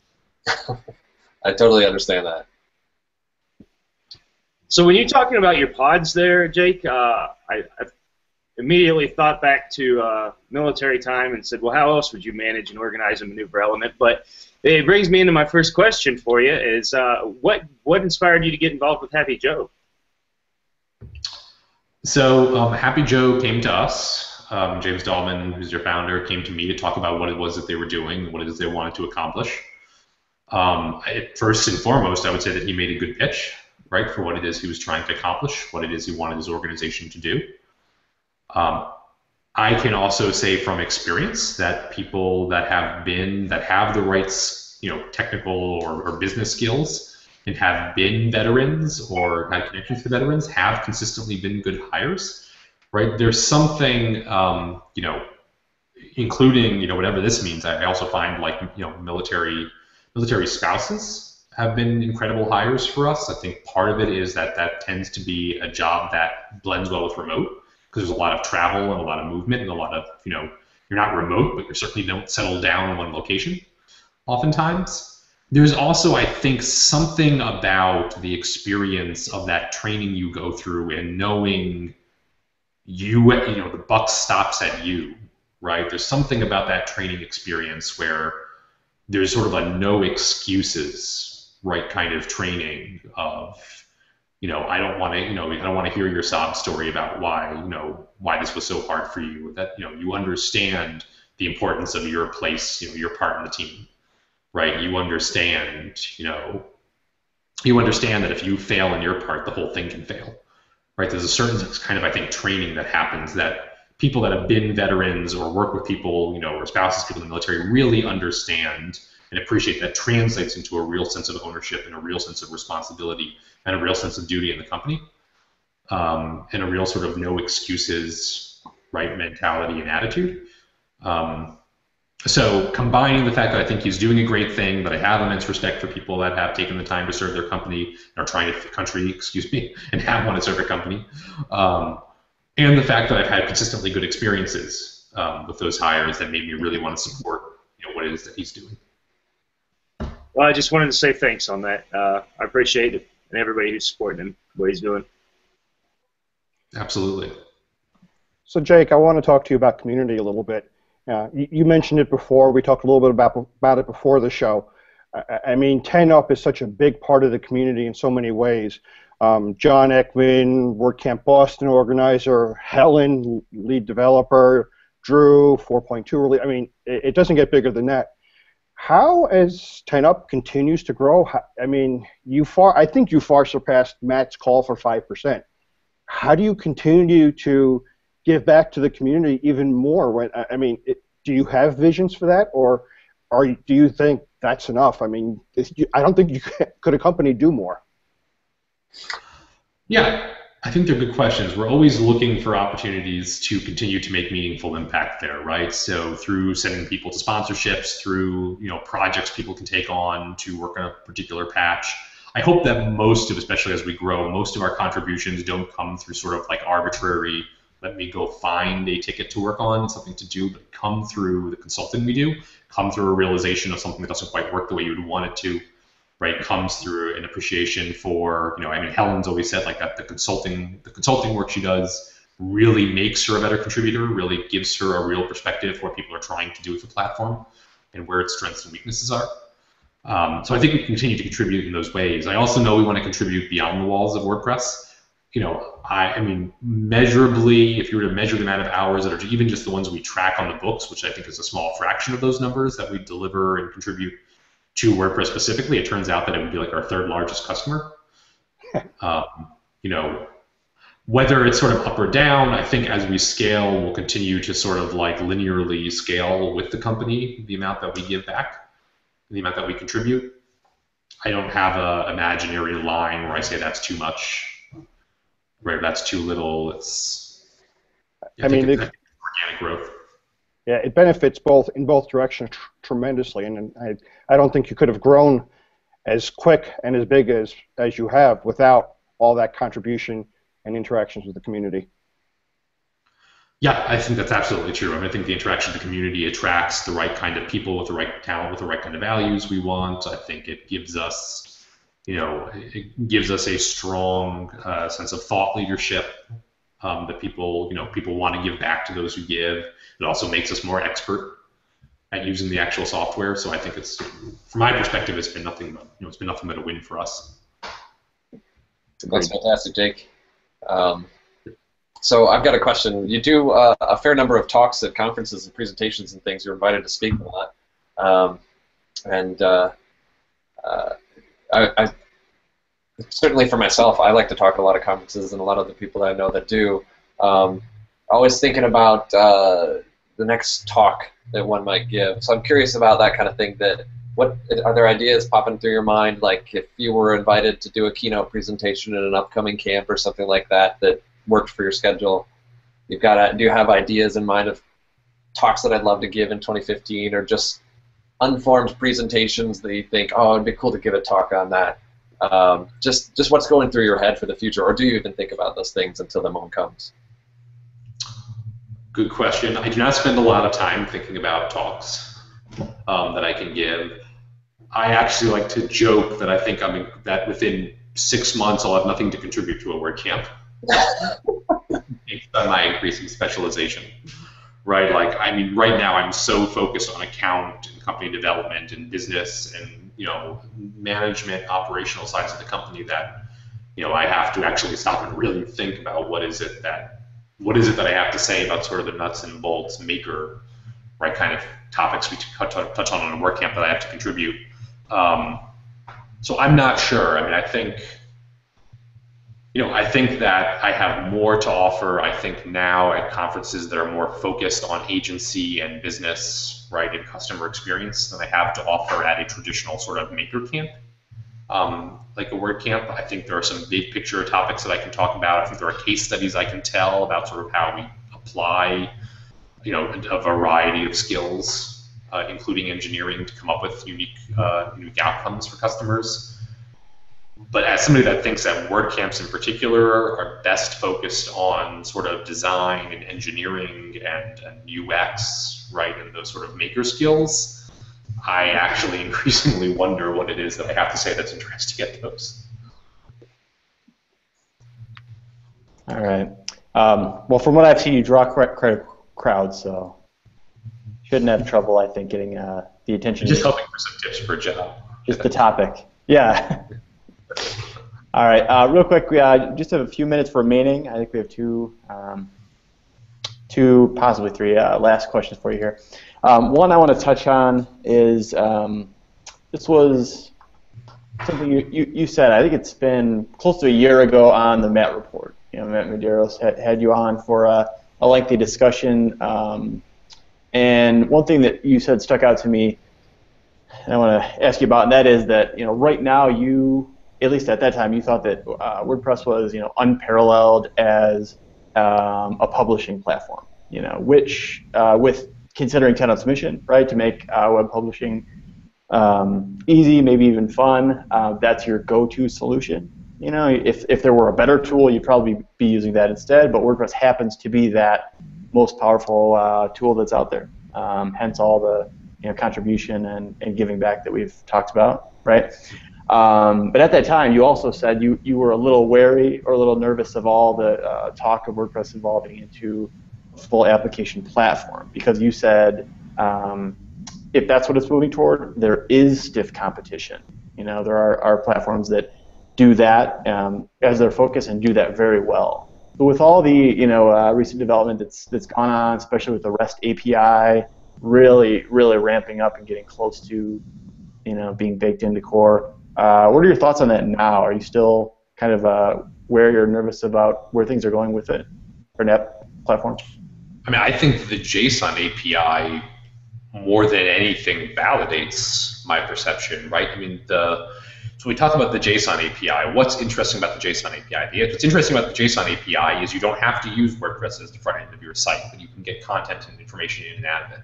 I totally understand that. So when you're talking about your pods there, Jake, uh, I, I immediately thought back to uh, military time and said, well, how else would you manage and organize a maneuver element? But it brings me into my first question for you is uh, what what inspired you to get involved with Happy Joe? So um, Happy Joe came to us. Um, James Dahlman, who's your founder, came to me to talk about what it was that they were doing, what it is they wanted to accomplish. Um, I, first and foremost, I would say that he made a good pitch, right, for what it is he was trying to accomplish, what it is he wanted his organization to do. Um, I can also say from experience that people that have been, that have the right, you know, technical or, or business skills and have been veterans or had connections to veterans have consistently been good hires, right? There's something, um, you know, including, you know, whatever this means, I also find like, you know, military, military spouses have been incredible hires for us. I think part of it is that that tends to be a job that blends well with remote, because there's a lot of travel and a lot of movement and a lot of, you know, you're not remote, but you certainly don't settle down in one location oftentimes. There's also, I think, something about the experience of that training you go through and knowing you, you know, the buck stops at you, right? There's something about that training experience where there's sort of a no excuses, right, kind of training of, you know, I don't want to, you know, I don't want to hear your sob story about why, you know, why this was so hard for you. That, you know, you understand the importance of your place, you know, your part in the team, right? You understand, you know, you understand that if you fail in your part, the whole thing can fail, right? There's a certain kind of, I think, training that happens that people that have been veterans or work with people, you know, or spouses, people in the military really understand and appreciate that translates into a real sense of ownership and a real sense of responsibility and a real sense of duty in the company, um, and a real sort of no excuses, right, mentality and attitude. Um, so combining the fact that I think he's doing a great thing, that I have immense respect for people that have taken the time to serve their company, or trying to country, excuse me, and have wanted to serve their company, um, and the fact that I've had consistently good experiences um, with those hires that made me really want to support, you know, what it is that he's doing. Well, I just wanted to say thanks on that. Uh, I appreciate it, and everybody who's supporting him, what he's doing. Absolutely. So, Jake, I want to talk to you about community a little bit. Uh, you, you mentioned it before. We talked a little bit about, about it before the show. I, I mean, ten up is such a big part of the community in so many ways. Um, John Eckman, WordCamp Boston organizer, Helen, lead developer, Drew, four point two release. I mean, it, it doesn't get bigger than that. How, as ten up continues to grow, I mean, you far, I think you far surpassed Matt's call for five percent. How do you continue to give back to the community even more? When, I mean, it, do you have visions for that, or are you, do you think that's enough? I mean, you, I don't think you could a company do more. Yeah, I think they're good questions. We're always looking for opportunities to continue to make meaningful impact there, right? So through sending people to sponsorships, through, you know, projects people can take on to work on a particular patch. I hope that most of, especially as we grow, most of our contributions don't come through sort of like arbitrary, let me go find a ticket to work on, something to do, but come through the consulting we do, come through a realization of something that doesn't quite work the way you'd want it to. Right, comes through an appreciation for, you know, I mean, Helen's always said like that the consulting, the consulting work she does really makes her a better contributor, really gives her a real perspective for what people are trying to do with the platform and where its strengths and weaknesses are. Um, so I think we continue to contribute in those ways. I also know we want to contribute beyond the walls of WordPress. You know, I, I mean, measurably, if you were to measure the amount of hours that are even just the ones we track on the books, which I think is a small fraction of those numbers that we deliver and contribute to WordPress specifically, it turns out that it would be like our third largest customer. Um, you know, whether it's sort of up or down, I think as we scale, we'll continue to sort of like linearly scale with the company, the amount that we give back, the amount that we contribute. I don't have an imaginary line where I say that's too much, right? That's too little. It's, I, I mean, think it's organic growth. Yeah, it benefits both in both directions tr tremendously, and, and I, I don't think you could have grown as quick and as big as, as you have without all that contribution and interactions with the community. Yeah, I think that's absolutely true. I mean, I think the interaction with the community attracts the right kind of people with the right talent, with the right kind of values we want. I think it gives us, you know, it gives us a strong uh, sense of thought leadership. Um, that people, you know, people want to give back to those who give. It also makes us more expert at using the actual software. So I think it's, from my perspective, it's been nothing but, you know, it's been nothing but a win for us. That's fantastic, Jake. Um, so I've got a question. You do uh, a fair number of talks at conferences and presentations and things. You're invited to speak a lot, um, and uh, uh, I. I Certainly for myself, I like to talk at a lot of conferences, and a lot of the people that I know that do. Um, always thinking about uh, the next talk that one might give. So I'm curious about that kind of thing. That what are there ideas popping through your mind? Like if you were invited to do a keynote presentation at an upcoming camp or something like that that worked for your schedule, you've got to, do you have ideas in mind of talks that I'd love to give in twenty fifteen, or just unformed presentations that you think, oh, it'd be cool to give a talk on that? Um, just, just what's going through your head for the future, or do you even think about those things until the moment comes? Good question. I do not spend a lot of time thinking about talks um, that I can give. I actually like to joke that I think I'm in, that within six months I'll have nothing to contribute to a WordCamp based on my increasing specialization. Right? Like, I mean, right now I'm so focused on account and company development and business and, you know, management, operational sides of the company that, you know, I have to actually stop and really think about what is it that what is it that I have to say about sort of the nuts and bolts maker, right, kind of topics we touch on on WordCamp that I have to contribute. Um, so I'm not sure. I mean, I think, you know, I think that I have more to offer, I think, now at conferences that are more focused on agency and business, right, and customer experience than I have to offer at a traditional sort of maker camp. Um, like a WordCamp, I think there are some big picture topics that I can talk about. I think there are case studies I can tell about sort of how we apply, you know, a variety of skills, uh, including engineering, to come up with unique, uh, unique outcomes for customers. But as somebody that thinks that WordCamps in particular are best focused on sort of design and engineering and, and U X, right, and those sort of maker skills, I actually increasingly wonder what it is that I have to say that's interesting at those. All right. Um, well, from what I've seen, you draw correct crowds, so shouldn't have trouble, I think, getting uh, the attention. Just hoping for some tips per job. Just the topic. Yeah. All right. Uh, real quick, we uh, just have a few minutes remaining. I think we have two, um, two possibly three uh, last questions for you here. Um, one I want to touch on is um, this was something you, you, you said. I think it's been close to a year ago on the Matt Report. You know, Matt Medeiros had, had you on for a, a lengthy discussion, um, and one thing that you said stuck out to me, and I want to ask you about, and that is that, you know, right now you, at least at that time, you thought that uh, WordPress was, you know, unparalleled as um, a publishing platform. You know, which uh, with considering ten Up's mission, right, to make uh, web publishing um, easy, maybe even fun, uh, that's your go-to solution. You know, if, if there were a better tool, you'd probably be using that instead, but WordPress happens to be that most powerful uh, tool that's out there, um, hence all the, you know, contribution and, and giving back that we've talked about, right? Um, but at that time, you also said you, you were a little wary or a little nervous of all the uh, talk of WordPress evolving into full application platform, because you said um, if that's what it's moving toward, there is stiff competition. You know, there are, are platforms that do that um, as their focus and do that very well. But with all the, you know, uh, recent development that's that's gone on, especially with the REST A P I really, really ramping up and getting close to, you know, being baked into core, uh, what are your thoughts on that now? Are you still kind of uh, where you're nervous about where things are going with it for an app platform? I mean, I think the JSON A P I more than anything validates my perception, right? I mean, the, so we talked about the JSON A P I. What's interesting about the JSON A P I? What's interesting about the JSON A P I is you don't have to use WordPress as the front end of your site, but you can get content and information in and out of it,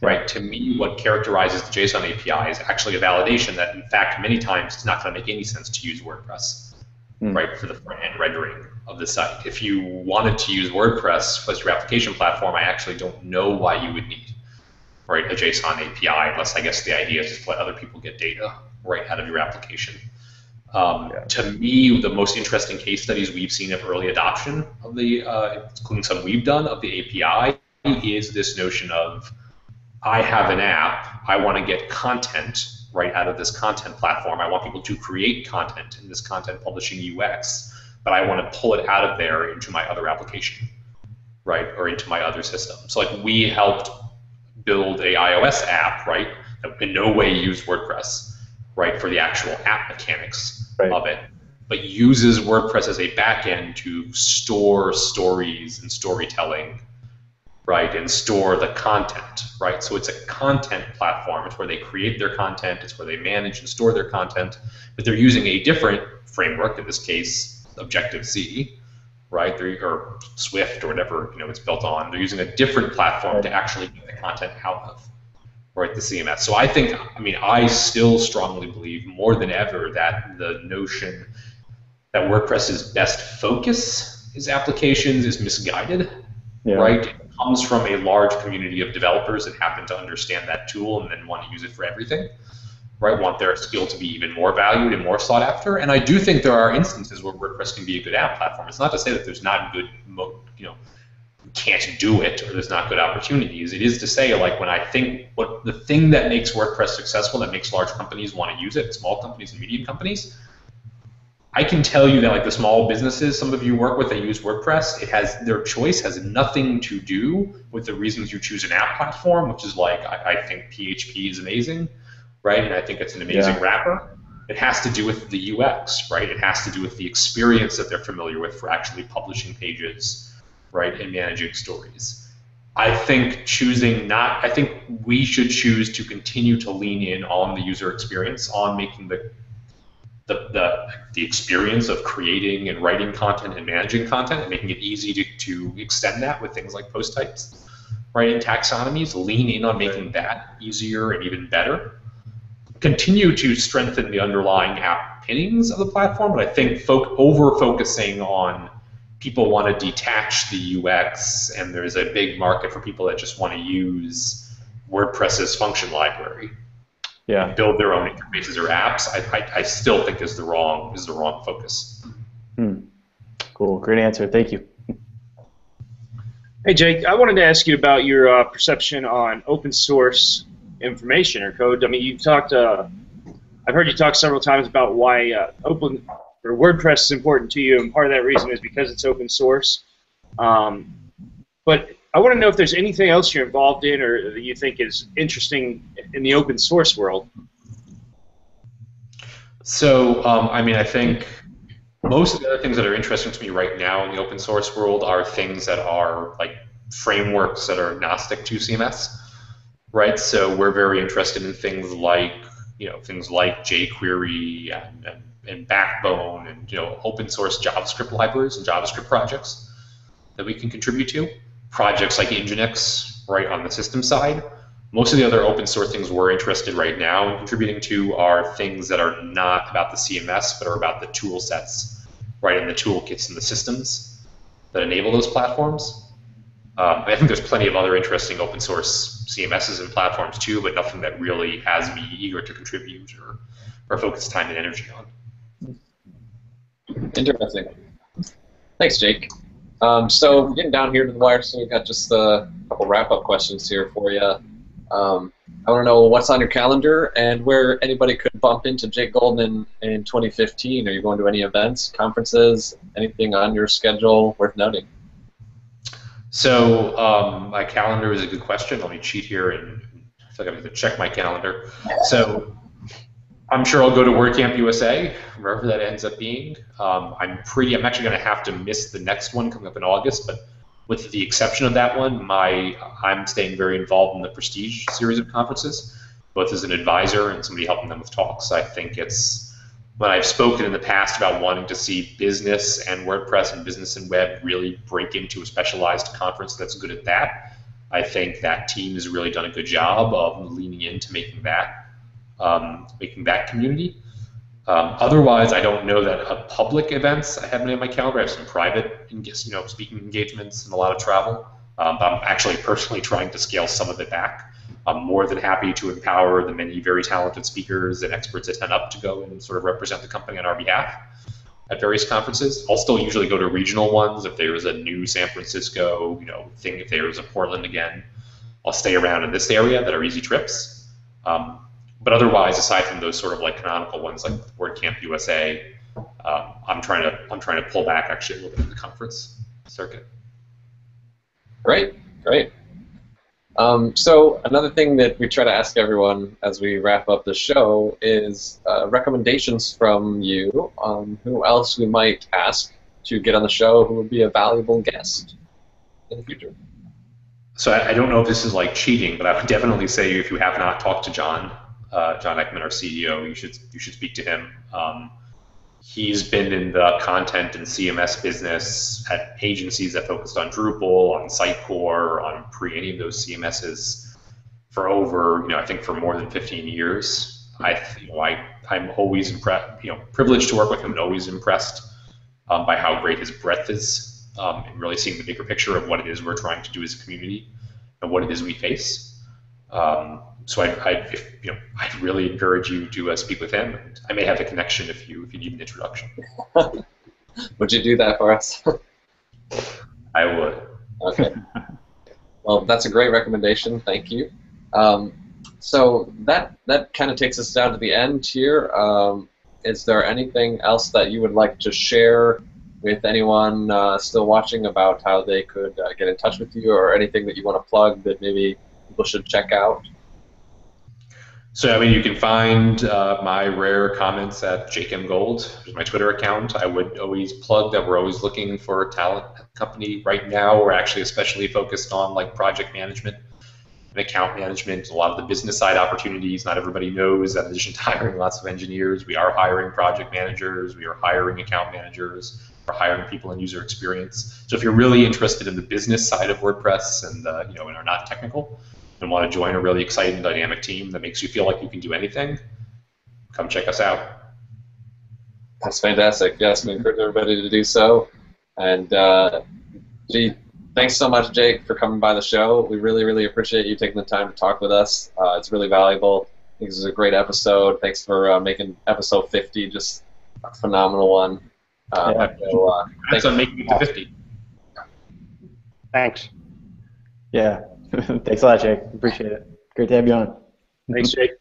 right? To me, what characterizes the JSON A P I is actually a validation that, in fact, many times it's not going to make any sense to use WordPress, mm. right, for the front end rendering of the site. If you wanted to use WordPress as your application platform, I actually don't know why you would need, right, a JSON A P I, unless, I guess, the idea is just let other people get data right out of your application. Um, yeah. To me, the most interesting case studies we've seen of early adoption of the, uh, including some we've done, of the A P I, is this notion of, I have an app, I want to get content right out of this content platform, I want people to create content in this content publishing U X, but I want to pull it out of there into my other application, right, or into my other system. So, like, we helped build a iOS app, right, that in no way used WordPress, right, for the actual app mechanics right. of it, but uses WordPress as a backend to store stories and storytelling, right, and store the content, right? So it's a content platform. It's where they create their content. It's where they manage and store their content, but they're using a different framework, in this case, Objective-C, right, they're, or Swift or whatever, you know, it's built on. They're using a different platform to actually get the content out of, right, the C M S. So I think, I mean, I still strongly believe more than ever that the notion that WordPress's best focus is applications is misguided, yeah. right? It comes from a large community of developers that happen to understand that tool and then want to use it for everything. Right, want their skill to be even more valued and more sought after, and I do think there are instances where WordPress can be a good app platform. It's not to say that there's not good, you know, can't do it or there's not good opportunities. It is to say, like, when I think what the thing that makes WordPress successful, that makes large companies want to use it, small companies and medium companies, I can tell you that like the small businesses some of you work with, they use WordPress. It has their choice has nothing to do with the reasons you choose an app platform, which is like I, I think P H P is amazing, right? And I think it's an amazing yeah. wrapper. It has to do with the U X, right? It has to do with the experience that they're familiar with for actually publishing pages, right, and managing stories. I think choosing not, I think we should choose to continue to lean in on the user experience, on making the The, the, the experience of creating and writing content and managing content and making it easy to, to extend that with things like post types, right, and taxonomies. Lean in on making that easier and even better. Continue to strengthen the underlying app pinnings of the platform, but I think folk over-focusing on people want to detach the U X, and there's a big market for people that just want to use WordPress's function library. Yeah. Build their own interfaces or apps. I, I, I still think is the wrong is the wrong focus. Hmm. Cool. Great answer. Thank you. Hey Jake, I wanted to ask you about your uh, perception on open source information or code. I mean, you've talked. Uh, I've heard you talk several times about why uh, open or WordPress is important to you, and part of that reason is because it's open source. Um, but I want to know if there's anything else you're involved in or that you think is interesting in the open source world. So, um, I mean, I think most of the other things that are interesting to me right now in the open source world are things that are like frameworks that are agnostic to C M S, right? So we're very interested in things like, you know, things like jQuery and, and, and Backbone and, you know, open source JavaScript libraries and JavaScript projects that we can contribute to. Projects like Nginx, right, on the system side. Most of the other open source things we're interested right now in contributing to are things that are not about the C M S, but are about the tool sets, right, and the toolkits and the systems that enable those platforms. Um, I think there's plenty of other interesting open source C M Ss and platforms too, but nothing that really has me eager to contribute or, or focus time and energy on. Interesting. Thanks, Jake. Um, so we're getting down here to the wire, so we've got just a couple wrap-up questions here for you. Um, I want to know what's on your calendar and where anybody could bump into Jake Goldman in twenty fifteen. Are you going to any events, conferences, anything on your schedule worth noting? So um, my calendar is a good question. Let me cheat here, and I feel like I'm going to check my calendar. So I'm sure I'll go to WordCamp U S A, wherever that ends up being. Um, I'm pretty. I'm actually going to have to miss the next one coming up in August, but with the exception of that one, my I'm staying very involved in the Prestige series of conferences, both as an advisor and somebody helping them with talks. I think it's when I've spoken in the past about wanting to see business and WordPress and business and web really break into a specialized conference that's good at that. I think that team has really done a good job of leaning into making that. Um, making that community. Um, otherwise, I don't know that uh, public events I haven't in my calendar. I have some private, you know, speaking engagements and a lot of travel. Um, but I'm actually personally trying to scale some of it back. I'm more than happy to empower the many very talented speakers and experts at ten up to go and sort of represent the company on our behalf at various conferences. I'll still usually go to regional ones if there is a new San Francisco, you know, thing. If there is a Portland again, I'll stay around in this area that are easy trips. Um, But otherwise, aside from those sort of like canonical ones like WordCamp U S A, um, I'm trying to I'm trying to pull back actually a little bit of the conference circuit. Great, great. Um, so another thing that we try to ask everyone as we wrap up the show is uh, recommendations from you on who else we might ask to get on the show who would be a valuable guest in the future. So I, I don't know if this is like cheating, but I would definitely say if you have not talked to John. Uh, John Eckman, our C E O, you should you should speak to him. Um, he's been in the content and C M S business at agencies that focused on Drupal, on Sitecore, on pre any of those C M Ss for over you know I think for more than fifteen years. I you know, I I'm always impressed you know privileged to work with him and always impressed um, by how great his breadth is um, and really seeing the bigger picture of what it is we're trying to do as a community and what it is we face. Um, So I, I, if, you know, I'd really encourage you to uh, speak with him. I may have the connection if you if you need an introduction. Would you do that for us? I would. Okay. Well, that's a great recommendation. Thank you. Um, so that that kind of takes us down to the end here. Um, is there anything else that you would like to share with anyone uh, still watching about how they could uh, get in touch with you, or anything that you want to plug that maybe people should check out? So, I mean, you can find uh, my rare comments at Jake M. Gold, which is my Twitter account. I would always plug that we're always looking for a talent company. Right now, we're actually especially focused on like project management and account management, a lot of the business side opportunities. Not everybody knows that in addition to hiring lots of engineers, we are hiring project managers, we are hiring account managers, we're hiring people in user experience. So if you're really interested in the business side of WordPress and uh, you know, and are not technical, and want to join a really exciting, dynamic team that makes you feel like you can do anything, come check us out. That's fantastic. Yes, we encourage everybody to do so. And uh, gee, thanks so much, Jake, for coming by the show. We really, really appreciate you taking the time to talk with us. Uh, it's really valuable. I think this is a great episode. Thanks for uh, making episode fifty just a phenomenal one. Uh, yeah. so, uh, thanks on making it to fifty. Thanks. Yeah. Thanks a lot, Jake. Appreciate it. Great to have you on. Thanks, Jake.